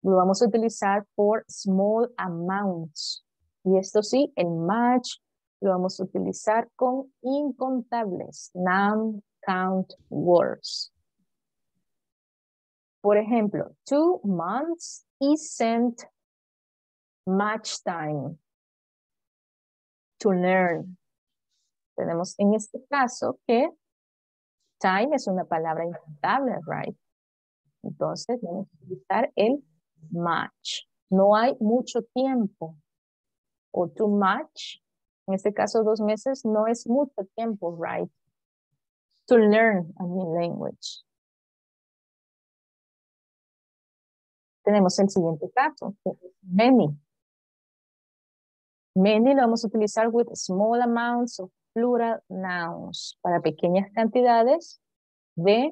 Lo vamos a utilizar por small amounts. Y esto sí, el much lo vamos a utilizar con incontables, noun, count, words. Por ejemplo, two months isn't much time to learn. Tenemos en este caso que time es una palabra incontable, right? Entonces vamos a utilizar el much. No hay mucho tiempo. O too much. En este caso, dos meses no es mucho tiempo, right? To learn a new language. Tenemos el siguiente caso, que es many. Many lo vamos a utilizar with small amounts of plural nouns, para pequeñas cantidades de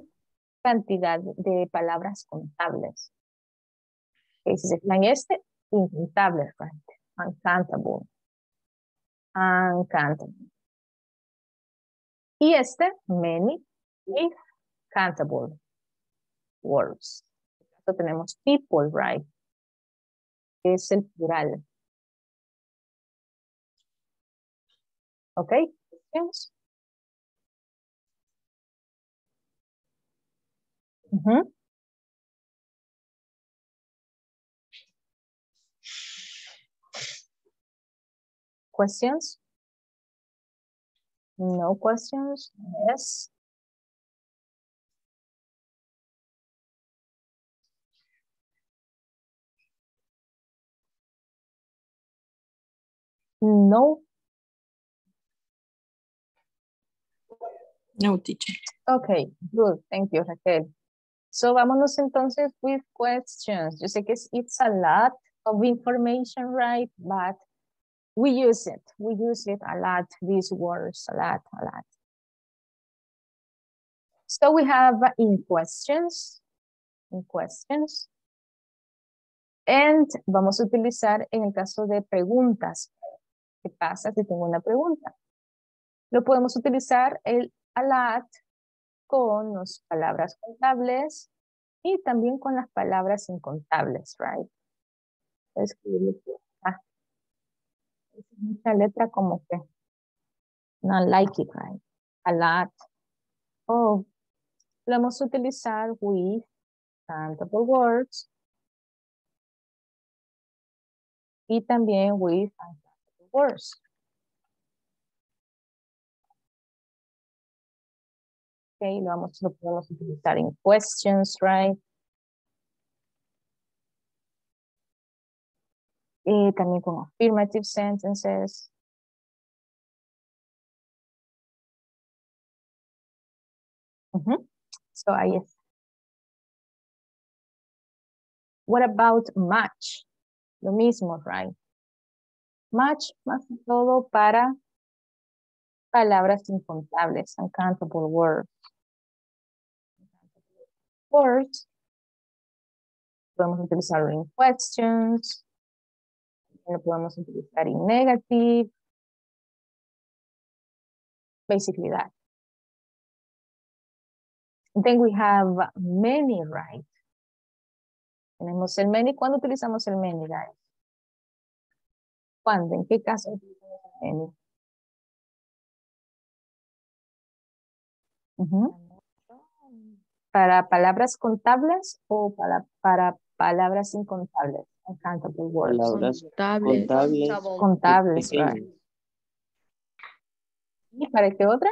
cantidad de palabras contables. Okay, si se fijan este, incontable, right? Uncountable. Uncountable. Y este, many, with countable words. Esto tenemos people, right? Es el plural. Ok, questions? Uh-huh. Questions? No questions? Yes. No. No, teacher. Okay, good. Thank you, Raquel. So, vámonos entonces with questions. Yo sé que it's a lot of information, right? But we use it. We use it a lot, these words, a lot, a lot. So we have in questions, in questions. And vamos a utilizar en el caso de preguntas. ¿Qué pasa si tengo una pregunta? Lo podemos utilizar el a lot con las palabras contables y también con las palabras incontables, right? Mucha letra como que no like it, right? A lot. Oh, lo vamos a utilizar with countable words y también with uncountable words. Okay, lo vamos lo podemos utilizar en questions, right? Y también con affirmative sentences. Uh-huh. So ahí está. What about much? Lo mismo, right? Much, más que todo para palabras incontables, uncountable words. Words. Podemos utilizarlo en questions. Lo podemos utilizar en negative. Basically that. Then we have many, right? Tenemos el many. ¿Cuándo utilizamos el many, guys? ¿Cuándo? ¿En qué caso utilizamos el many? Uh-huh. ¿Para palabras contables o para, para palabras incontables? Uncountable words. Palabras contables. Contables. Contables, right. ¿Y para qué otra?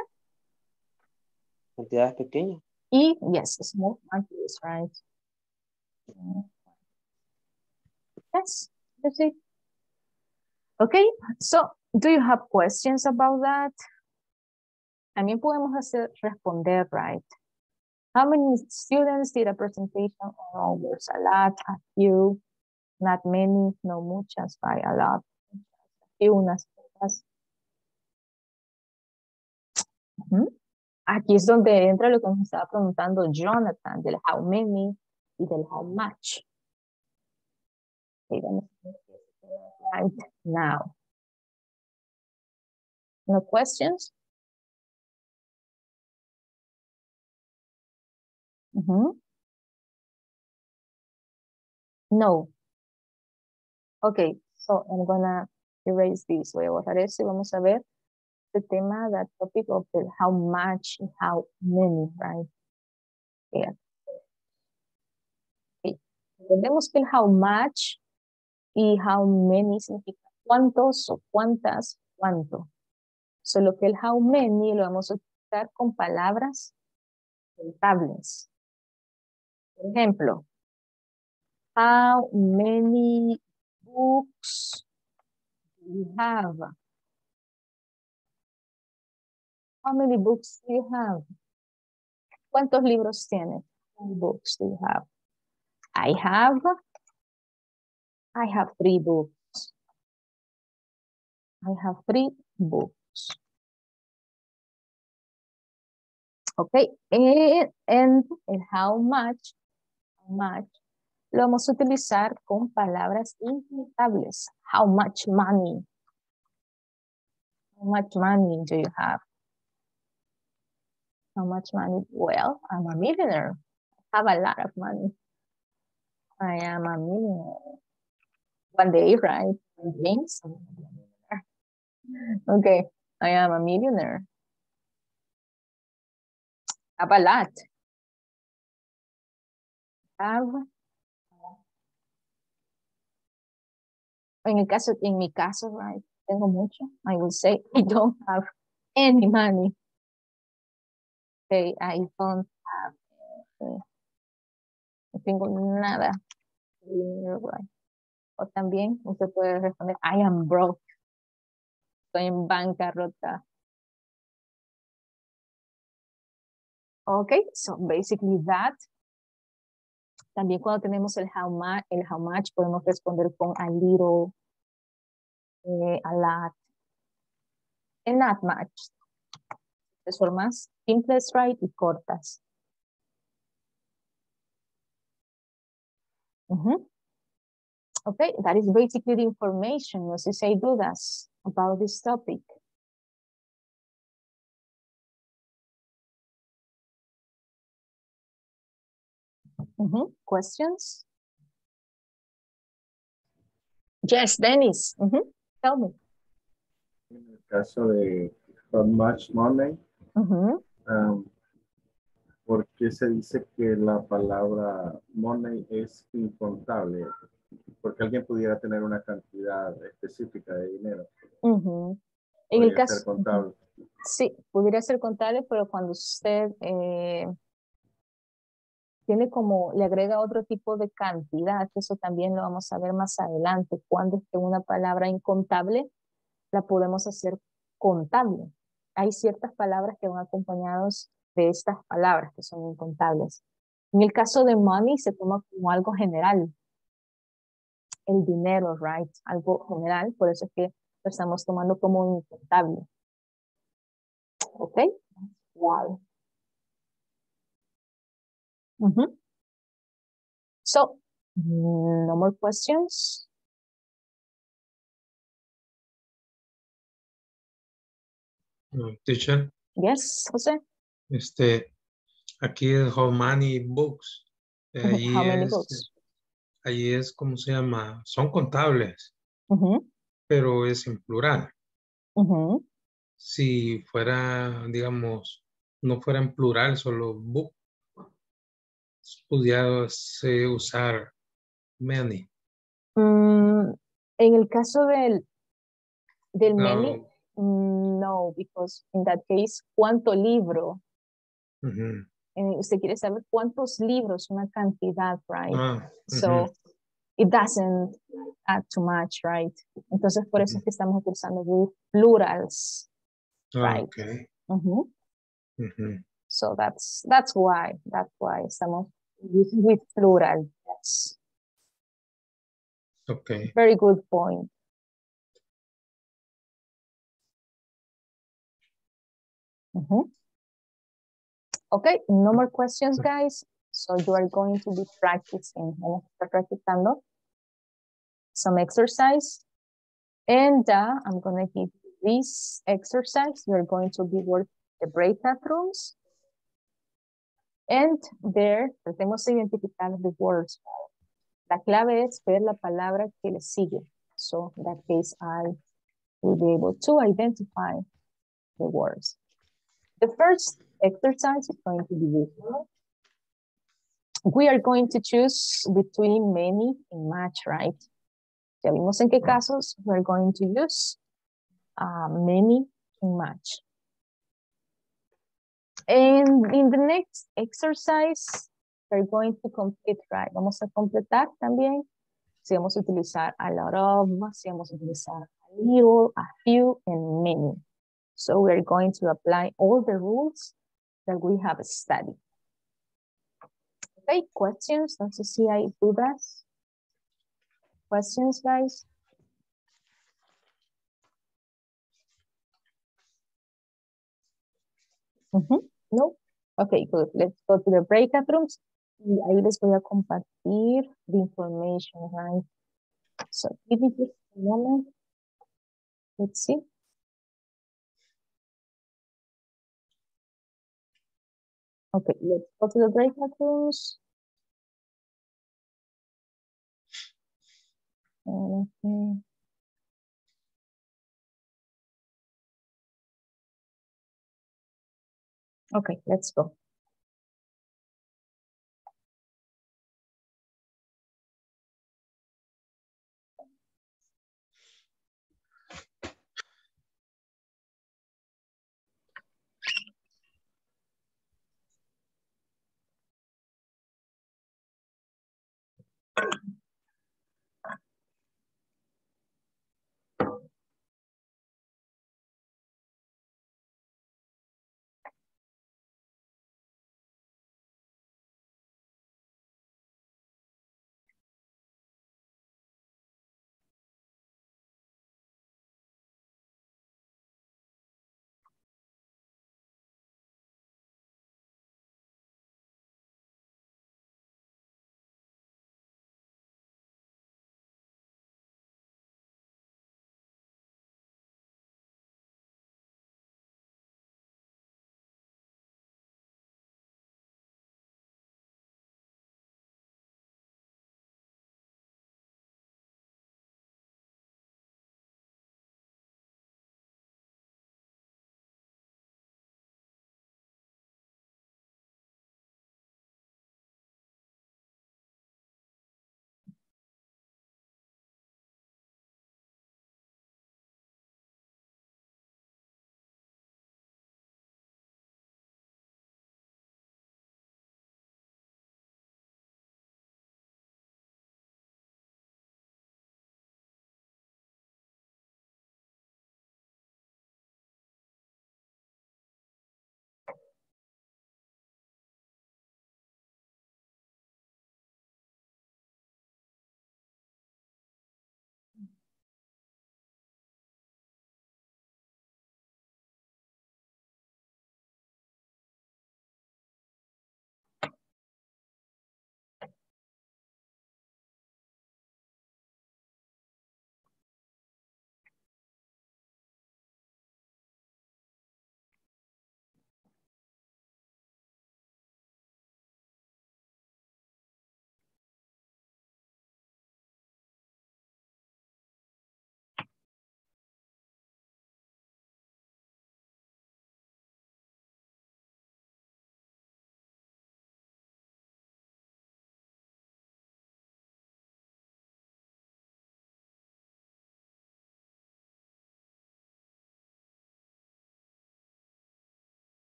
Cantidades pequeñas. Y, yes, small quantities, right? Yes, that's it. Okay, so, do you have questions about that? También podemos hacer, responder, right? How many students did a presentation on all words? A lot, a few, not many, no muchas, by a lot. A few, unas pocas. Mm-hmm. Aquí es donde entra lo que nos estaba preguntando Jonathan, del how many y del how much. Right now. No questions? Mm-hmm. No. Okay, so I'm gonna erase this. Voy a borrar eso y vamos a ver. The tema, that topic of the how much, how many, right? Yeah. Okay. Entendemos que el how much y how many significa cuántos o cuántas, cuánto. Solo que el how many lo vamos a utilizar con palabras contables. Por ejemplo, how many books do you have? How many books do you have? ¿Cuántos libros tienes? How many books do you have? I have. I have three books. I have three books. Okay. And, and, and how much? How much? Lo vamos a utilizar con palabras infinitables. How much money? How much money do you have? How much money? Well, I'm a millionaire. I have a lot of money. I am a millionaire. One day, right? James? Okay, I am a millionaire. I have a lot. I have. En el caso, en mi caso, right? Tengo mucho. I will say I don't have any money. Okay, I don't have, okay. No tengo nada. O también usted puede responder, I am broke. Estoy en bancarrota. Okay, so basically that. También cuando tenemos el how much, el how much podemos responder con a little, eh, a lot, and not much. Es formas simples, right, y cortas. Mm-hmm. Okay, that is basically the information, as you say, dudas about this topic. Mm-hmm. Questions? Yes, Dennis, mm-hmm. Tell me. En el caso de how much money, uh-huh. Um, ¿por qué se dice que la palabra money es incontable? Porque alguien pudiera tener una cantidad específica de dinero. Uh-huh. En el caso, contable. Uh-huh. Sí, pudiera ser contable, pero cuando usted eh, tiene como, le agrega otro tipo de cantidad, que eso también lo vamos a ver más adelante, cuando es que una palabra incontable la podemos hacer contable. Hay ciertas palabras que van acompañados de estas palabras que son incontables. En el caso de money se toma como algo general. El dinero, right? Algo general, por eso es que lo estamos tomando como incontable. ¿Ok? Wow. Mm-hmm. So, no more questions. Teacher. Yes, Jose. Este, Aquí how many books. Ahí how many es, books. Ahí es, ¿cómo se llama? Son contables. Uh-huh. Pero es en plural. Uh-huh. Si fuera, digamos, no fuera en plural, solo book, pudiese usar many. Mm, en el caso del, del no. many, no, because in that case, ¿cuánto libro? Uh-huh. eh, usted quiere saber cuántos libros, una cantidad, right? Ah, so, uh-huh. It doesn't add too much, right? Entonces, por eso es que estamos utilizando with plurals, ah, right? Okay. Uh-huh. Uh-huh. So, that's, that's why, that's why estamos using with plural, yes. Okay. Very good point. Mm-hmm. Okay, no more questions, guys. So you are going to be practicing. Vamos a estar practicando some exercise. And uh, I'm going to give this exercise. You're going to be working the breakout rooms. And there, tratemos de identificar the words. La clave es ver la palabra que le sigue. So in that case, I will be able to identify the words. The first exercise is going to be visual. We are going to choose between many and much, right? Ya vimos en qué casos we are going to use uh, many and much. And in the next exercise, we're going to complete, right? Vamos a completar también. Si vamos a utilizar a lot of, si vamos a utilizar a little, a few, and many. So we're going to apply all the rules that we have studied. Okay, questions? Don't you see I do that? Questions, guys? Uh-huh. No? Okay, good. Let's go to the breakout rooms. Y ahí les voy a compartir the information, right? So give me just a moment. Let's see. Okay, let's go to the breakout rooms. Okay. Okay, let's go.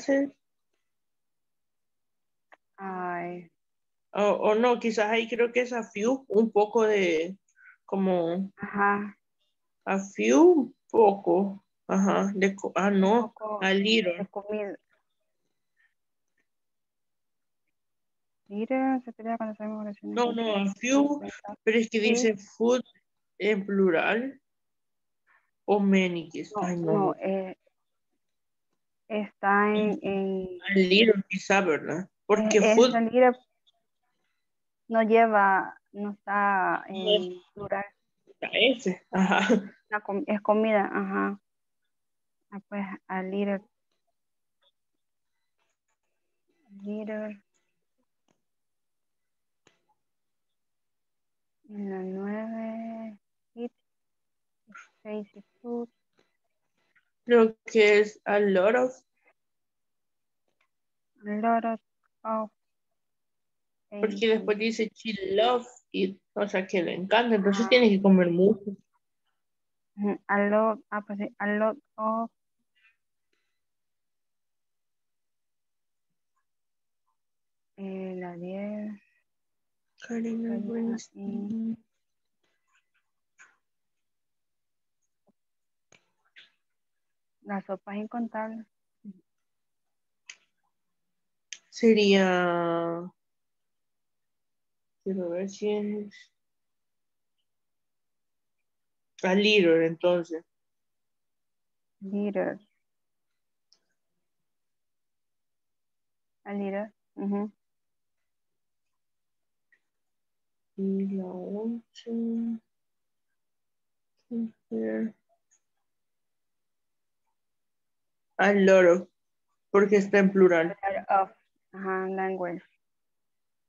hacer? Ay. O oh, oh no, quizás ahí creo que es a few, un poco de como... Ajá. A few, un poco. Ajá. De, ah, no. Poco, a little. Little, se pelea cuando sabemos oraciones. No, no, a few, pero es que dice food en plural. O many, quizás. No, Ay, no. no eh, está en... en a little, quizás, ¿verdad? Porque es, food... A little, no lleva, no está en no. plural. Ese, ajá. La com es comida, ajá. Ah, pues, a little. A little. En la nueve. It. Crazy food. Creo que es a lot of. A lot of. Oh. Porque después dice, she loves it. O sea, que le encanta. Entonces ah. tiene que comer mucho. A lot, ah, pues, a lot of. Eh, la diez. Karina Winston. Las sopas incontables. Sería... Quiero ver si es... A little, entonces. Little. A little. Uh-huh. Y la once. A lot of. Porque está en plural. A lot of. Ajá, uh-huh, language.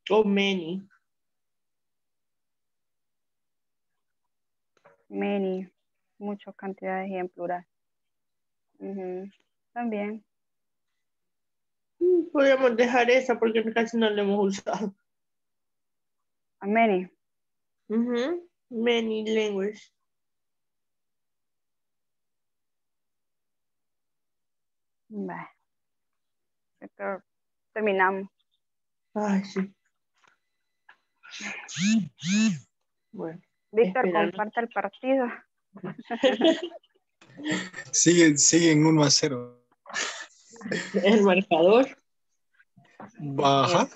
O many. Many, muchas cantidades y en plural. Uh-huh. También. Podríamos dejar esa porque casi no la hemos usado. A many. Uh-huh. Many languages. Vale. Esto terminamos. Ay, sí. Bueno. Víctor, comparte el partido. Siguen, siguen uno a cero. El marcador. Baja.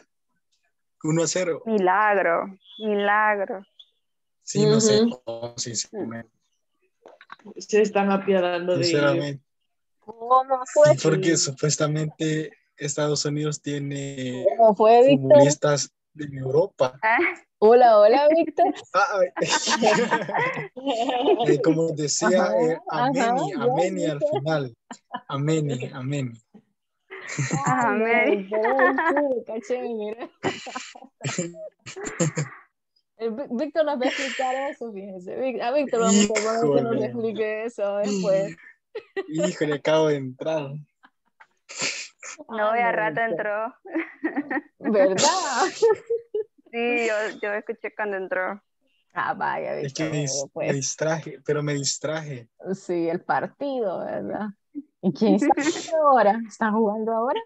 uno a cero. Milagro, milagro. Sí, no uh -huh. sé. Sí, sí, me... Se están apiadando de... ¿Cómo fue? Porque sí. supuestamente Estados Unidos tiene fue, futbolistas de Europa. ¿Eh? Hola, hola, Víctor. eh, como decía, eh, ameni, ameni al final. Ameni, ameni. Amén. Víctor nos va a explicar eso, fíjense. A Víctor vamos a poner que nos explique eso después. Híjole, acabo de entrar. No, Ay, ya rato entró. ¿Verdad? Sí, yo, yo escuché cuando entró. Ah, vaya, Víctor. Es que me, dis pues. me distraje, pero me distraje. Sí, el partido, ¿verdad? ¿Y quién está jugando ahora? ¿Está jugando ahora?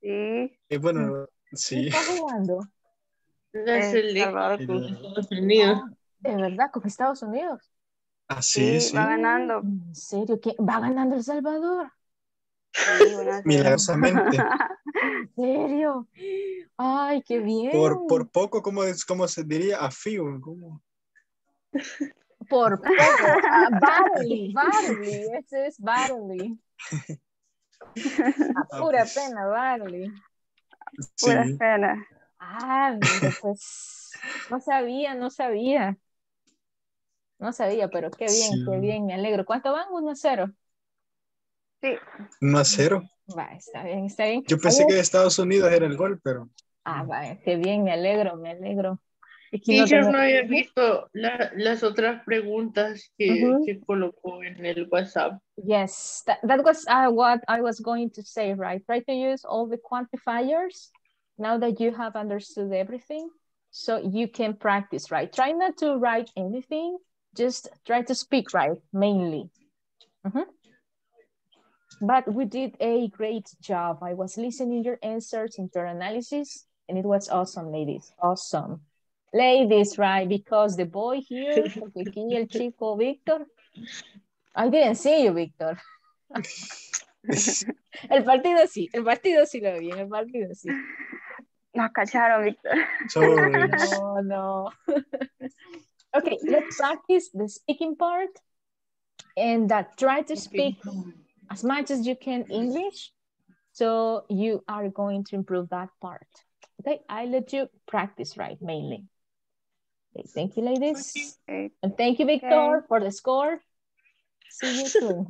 Sí. Eh, bueno, sí. ¿Está jugando? Es el Salvador con Estados Unidos. ¿De verdad? ¿Con Estados Unidos? Ah, sí, sí. sí. Va ganando. ¿En serio? ¿Qué? ¿Va ganando El Salvador? Sí, milagrosamente. ¿En serio? Ay, qué bien. Por, por poco, ¿cómo, es, cómo se diría? A few, ¿cómo? Por poco. Ah, barley, barley. Ese es barley. A pura pena, barley. Sí. Pura pena. Ah, pues no sabía, no sabía. No sabía, pero qué bien, sí. qué bien, me alegro. ¿Cuánto van? ¿uno a cero? Sí. uno a cero. Va, está bien, está bien. Yo pensé que de Estados Unidos era el gol, pero... Ah, va, qué bien, me alegro, me alegro. Es que sí, no yo tengo... no había visto la, las otras preguntas que, uh-huh. que colocó en el WhatsApp. Yes, that, that was uh, what I was going to say, right? Try to use all the quantifiers now that you have understood everything, so you can practice, right? Try not to write anything, just try to speak right, mainly. Uh-huh. But we did a great job. I was listening to your answers and your analysis, and it was awesome, ladies. Awesome. Ladies, right? Because the boy here, el chico Victor, I didn't see you, Victor. El partido sí, el partido sí lo vi, el partido sí. Nos cacharon, Victor. No, no. Okay, let's practice the speaking part and uh, try to speak as much as you can English. So you are going to improve that part. Okay, I let you practice right mainly. Okay, thank you, ladies. Okay. And thank you, Victor, okay, for the score. See you soon.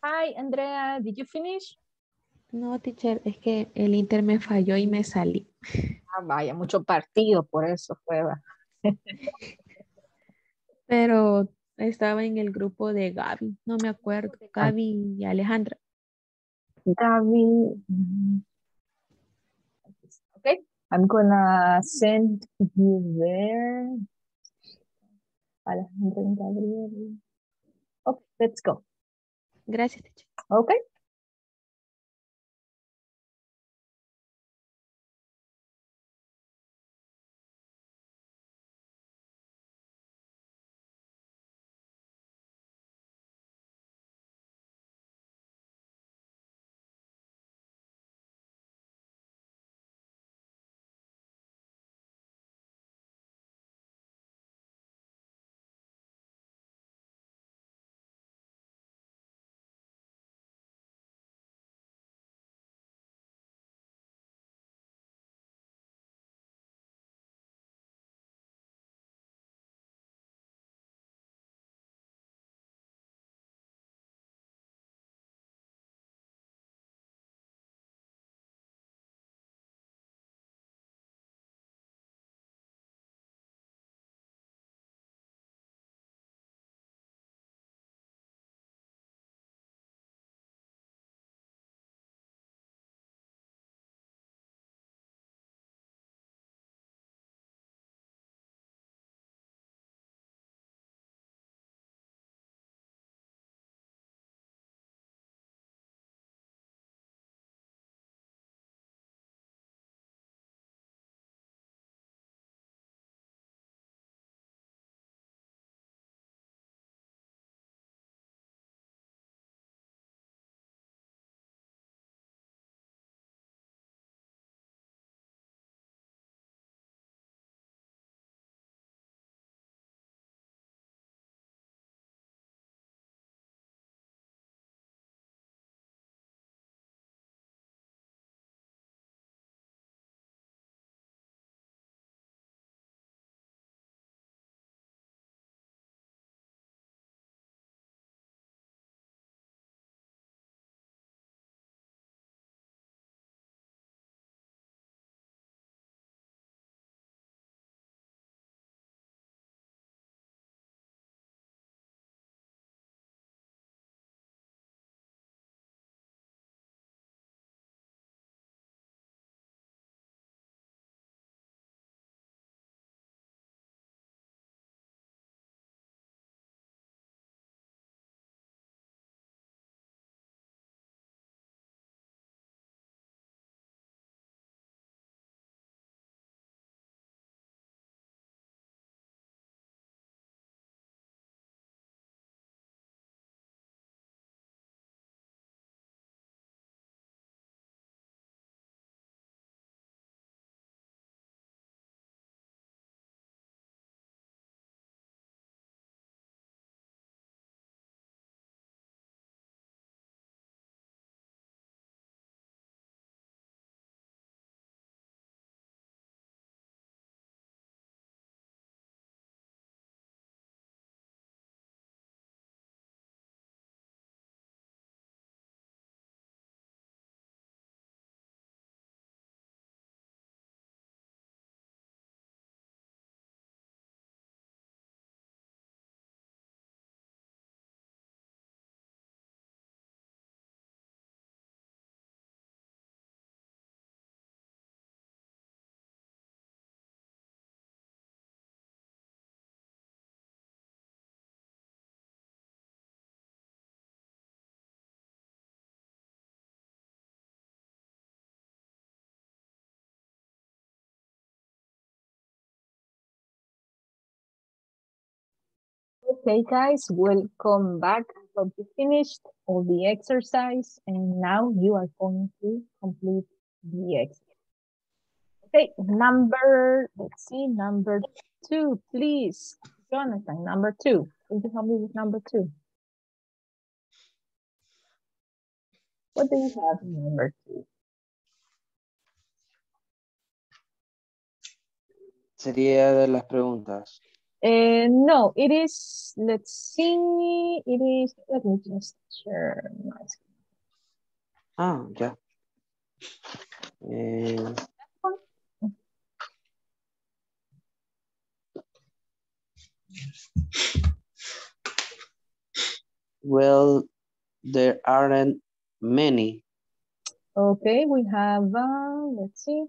Hi, Andrea, did you finish? No, teacher, es que el Inter me falló y me salí. Ah, vaya, mucho partido, por eso fue. Pero estaba en el grupo de Gaby, no me acuerdo, Gaby y Alejandra. Gaby. Okay, I'm gonna send you there. Alejandra and Gabriel. Okay, let's go. Gracias, teacher. Okay. Okay, guys, welcome back. Hope you finished all the exercise and now you are going to complete the exercise. Okay, number, let's see, number two, please. Jonathan, number two. Can you help me with number two? What do you have in number two? Sería de las preguntas. Uh, no, it is, let's see, it is, let me just share my screen. Oh, yeah. Uh, well, there aren't many. Okay, we have, uh, let's see.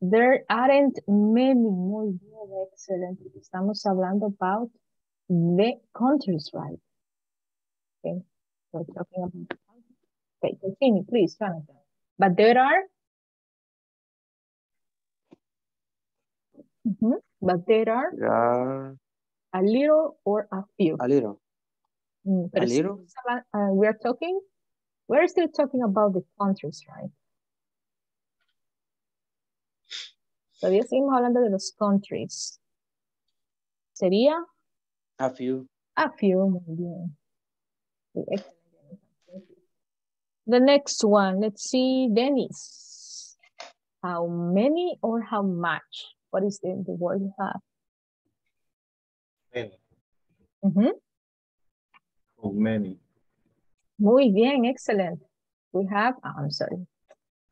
There aren't many. Muy bien, excellent. Estamos hablando about the countries, right? Okay, we're talking about. Okay, continue, please, Jonathan. But there are. Mm-hmm. But there are. There are. A little or a few. A little. Mm, a little. Uh, we are talking. We're still talking about the countries, right? Todavía seguimos hablando de los countries. Sería a few. A few, muy bien. The next one, let's see, Dennis. How many or how much? What is the, the word you have? Many. Mm-hmm. How many? Muy bien, excellent. We have, oh, I'm sorry.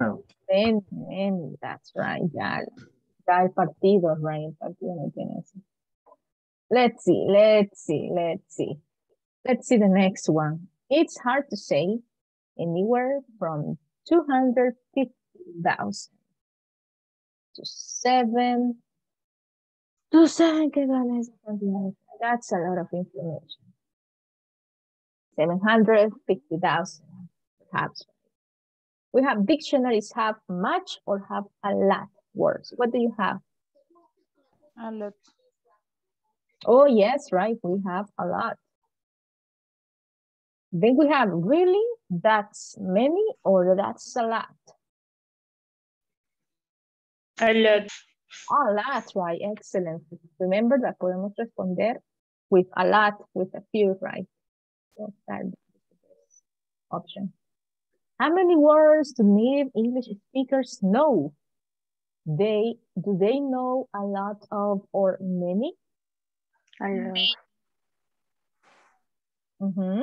No. Many, many, that's right, yeah. El partido, right? El partido no tiene eso. Let's see, let's see, let's see. Let's see the next one. It's hard to say anywhere from two hundred fifty thousand to seven. That's a lot of information. seven hundred fifty thousand, perhaps. We have dictionaries have much or have a lot. Words. What do you have? A lot. Oh, yes, right. We have a lot. Then we have really, that's many, or that's a lot. A lot. A lot, right. Excellent. Remember that podemos responder with a lot, with a few, right? So that's the option. How many words do native English speakers know? They do they know a lot of or many? I know. Mm-hmm.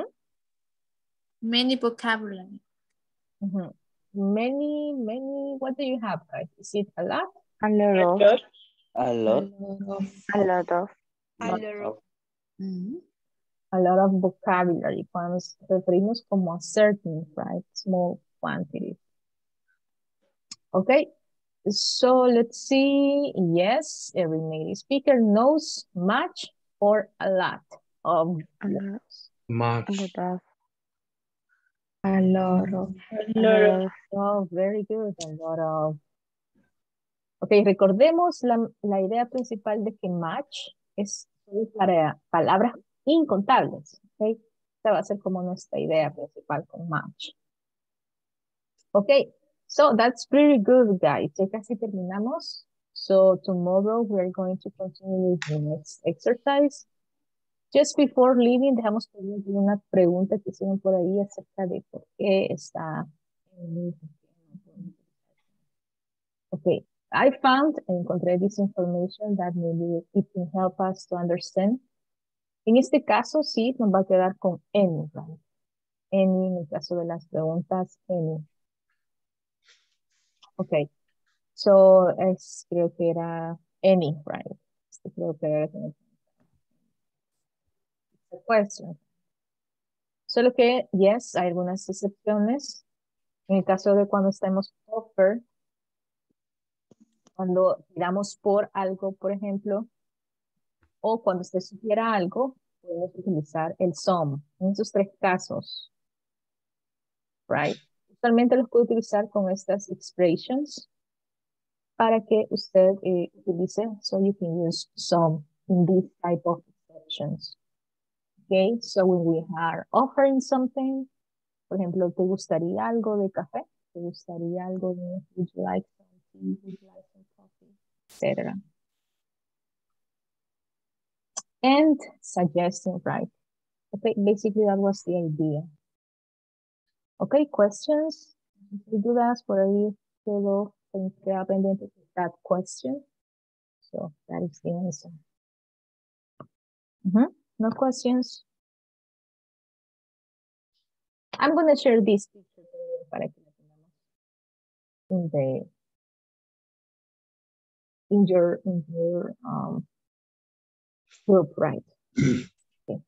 Many vocabulary. Mm-hmm. Many, many. What do you have, guys? Is it a lot? A lot. A lot. A lot of. A lot of. Mm-hmm. A lot of vocabulary. Cuando nos referimos como a certain, right? Small quantity. Okay. So let's see, yes, every native speaker knows much or a lot of. Much. A lot of. A lot of. Oh, very good, a lot of. Ok, recordemos la, la idea principal de que match es para palabras incontables, ok. Esta va a ser como nuestra idea principal con match. Ok. So that's pretty good, guys. Ya casi terminamos. So tomorrow we're going to continue with the next exercise. Just before leaving, dejamos una pregunta que hicieron por ahí acerca de por qué está. Okay, I found, encontré this information that maybe it can help us to understand. En este caso, sí, nos va a quedar con any, right? Any, en el caso de las preguntas, any. Okay, so es, creo que era any, right? Creo que era the question. Solo que, yes, hay algunas excepciones. En el caso de cuando estemos offer, cuando tiramos por algo, por ejemplo, o cuando usted sugiera algo, podemos utilizar el some. En esos tres casos, right? Actualmente los puedo utilizar con estas expressions para que usted eh, utilice, so you can use some in these type of expressions. Okay, so when we are offering something, por ejemplo, ¿te gustaría algo de café? ¿Te gustaría algo de, would you like some tea? Would you like some coffee? Etcétera. And suggesting, right? Okay, basically that was the idea. Okay, questions? Dudas por ahí quedó pendiente that question. So that is the answer. Mm-hmm. No questions. I'm going to share this picture para que la tengamos in the in your in your um group, right? Okay.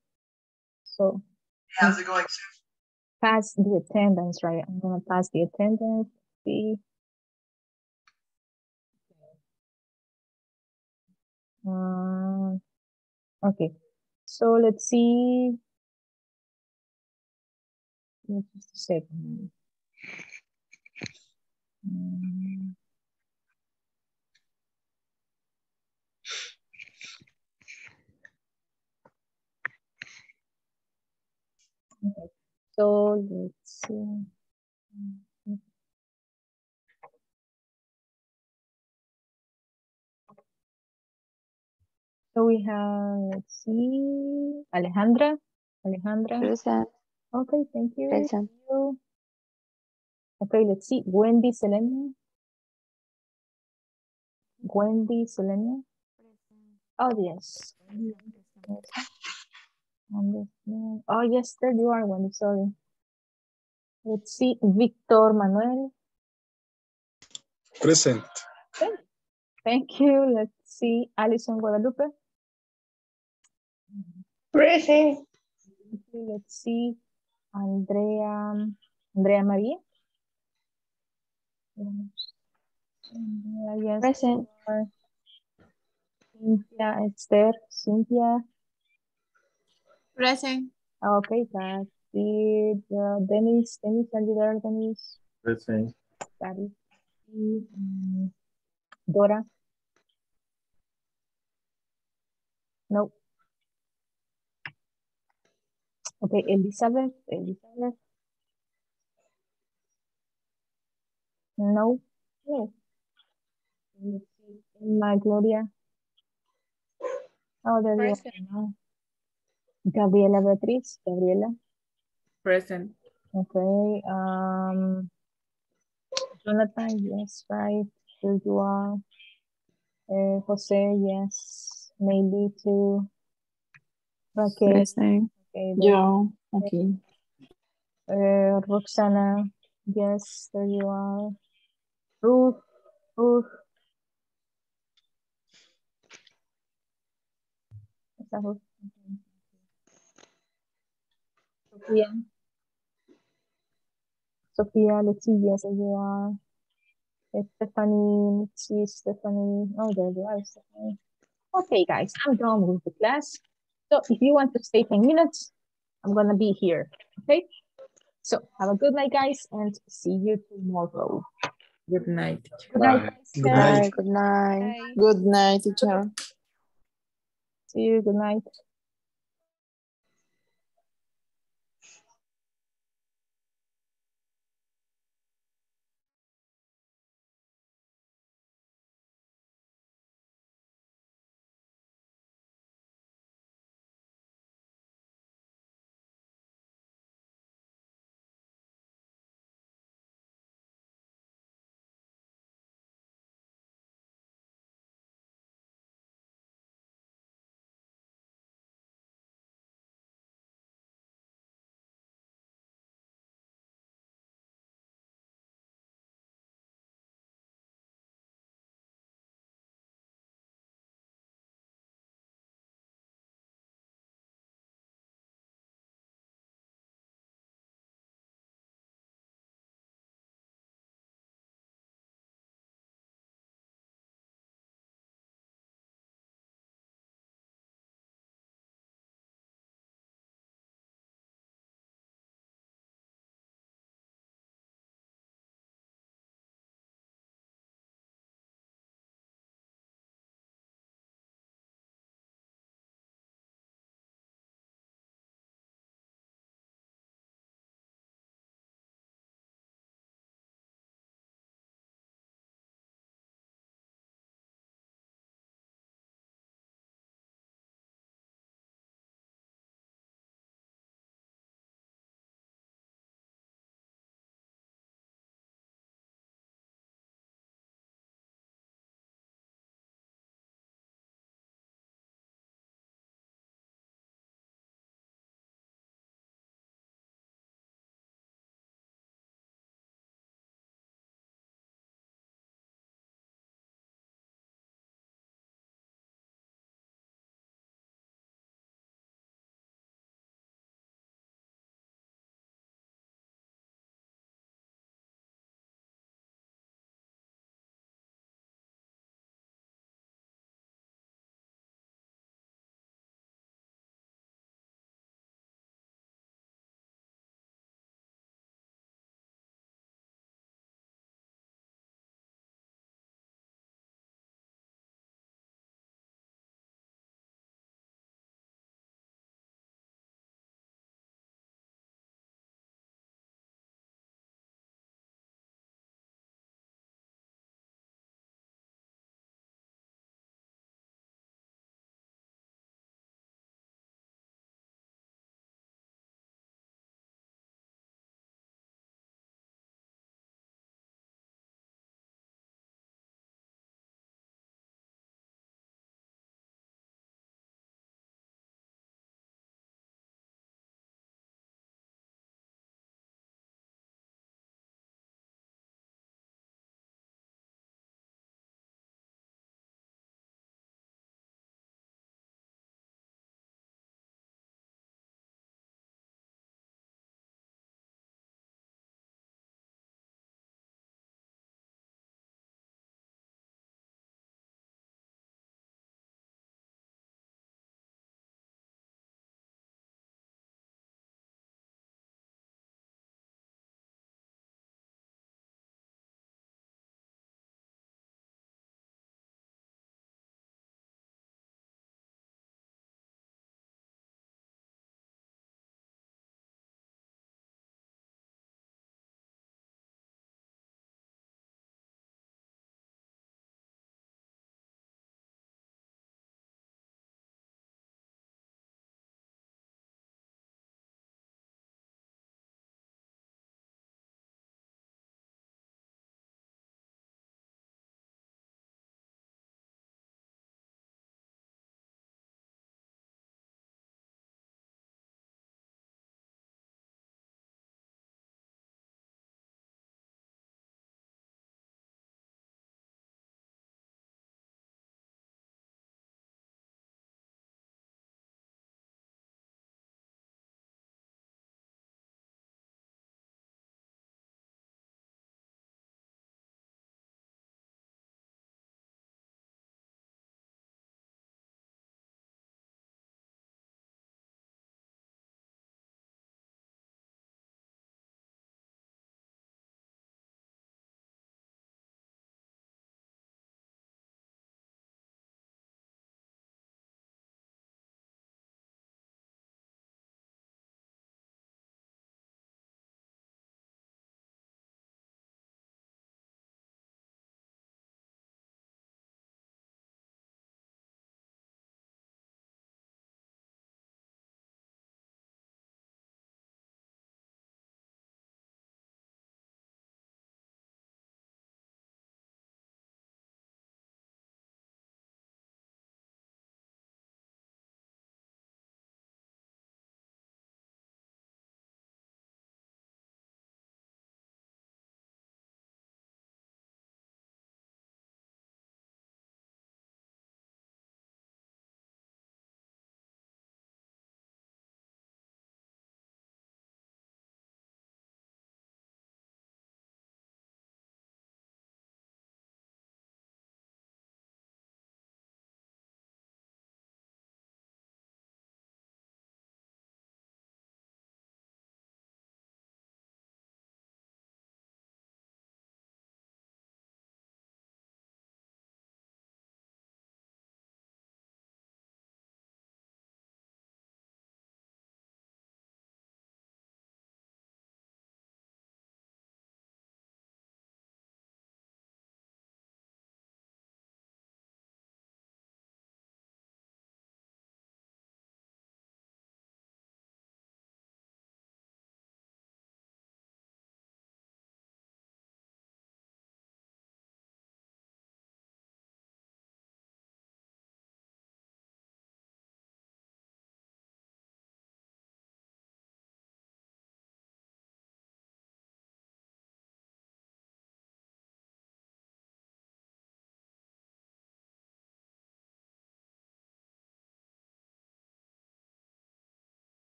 So how's it going? Pass the attendance, right? I'm gonna pass the attendance. See. Uh, okay, so let's see. Just a second. Um, okay, so let's see. So we have, let's see, Alejandra. Alejandra. Present. Okay, thank you. Present. Okay, let's see. Wendy Selenia. Wendy Selenia. Oh, yes. Oh, yes, there you are, Wendy. Sorry. Let's see. Victor Manuel. Present. Okay. Thank you. Let's see. Alison Guadalupe. Present. Let's see. Andrea, Andrea Maria. Andrea, yes. Present. Cynthia, Esther, Cynthia. Present. Okay, that's it. Uh, Dennis, Dennis, are you there, Dennis? Present. Gaby. Um, Dora. No. Okay, Elizabeth, Elizabeth. No. Yes. My Gloria. Oh, there you go. Gabriela Beatriz, Gabriela. Present. Okay. Um, Jonathan, yes, right. There you are. Uh, Jose, yes. Maybe too. Raquel. Present. Okay, yeah, okay. Uh, Roxana, yes, there you are. Ruth, Ruth. Is that Ruth? Okay. Sophia. Sophia, let's see, yes, there you are. Stephanie, let's see, Stephanie. Oh, there you are, Stephanie. Okay, guys, I'm done with the class. So if you want to stay ten minutes, I'm going to be here, okay? So have a good night, guys, and see you tomorrow. Good night. Good night. Good night. Good night. Good night, teacher. See you. Good night.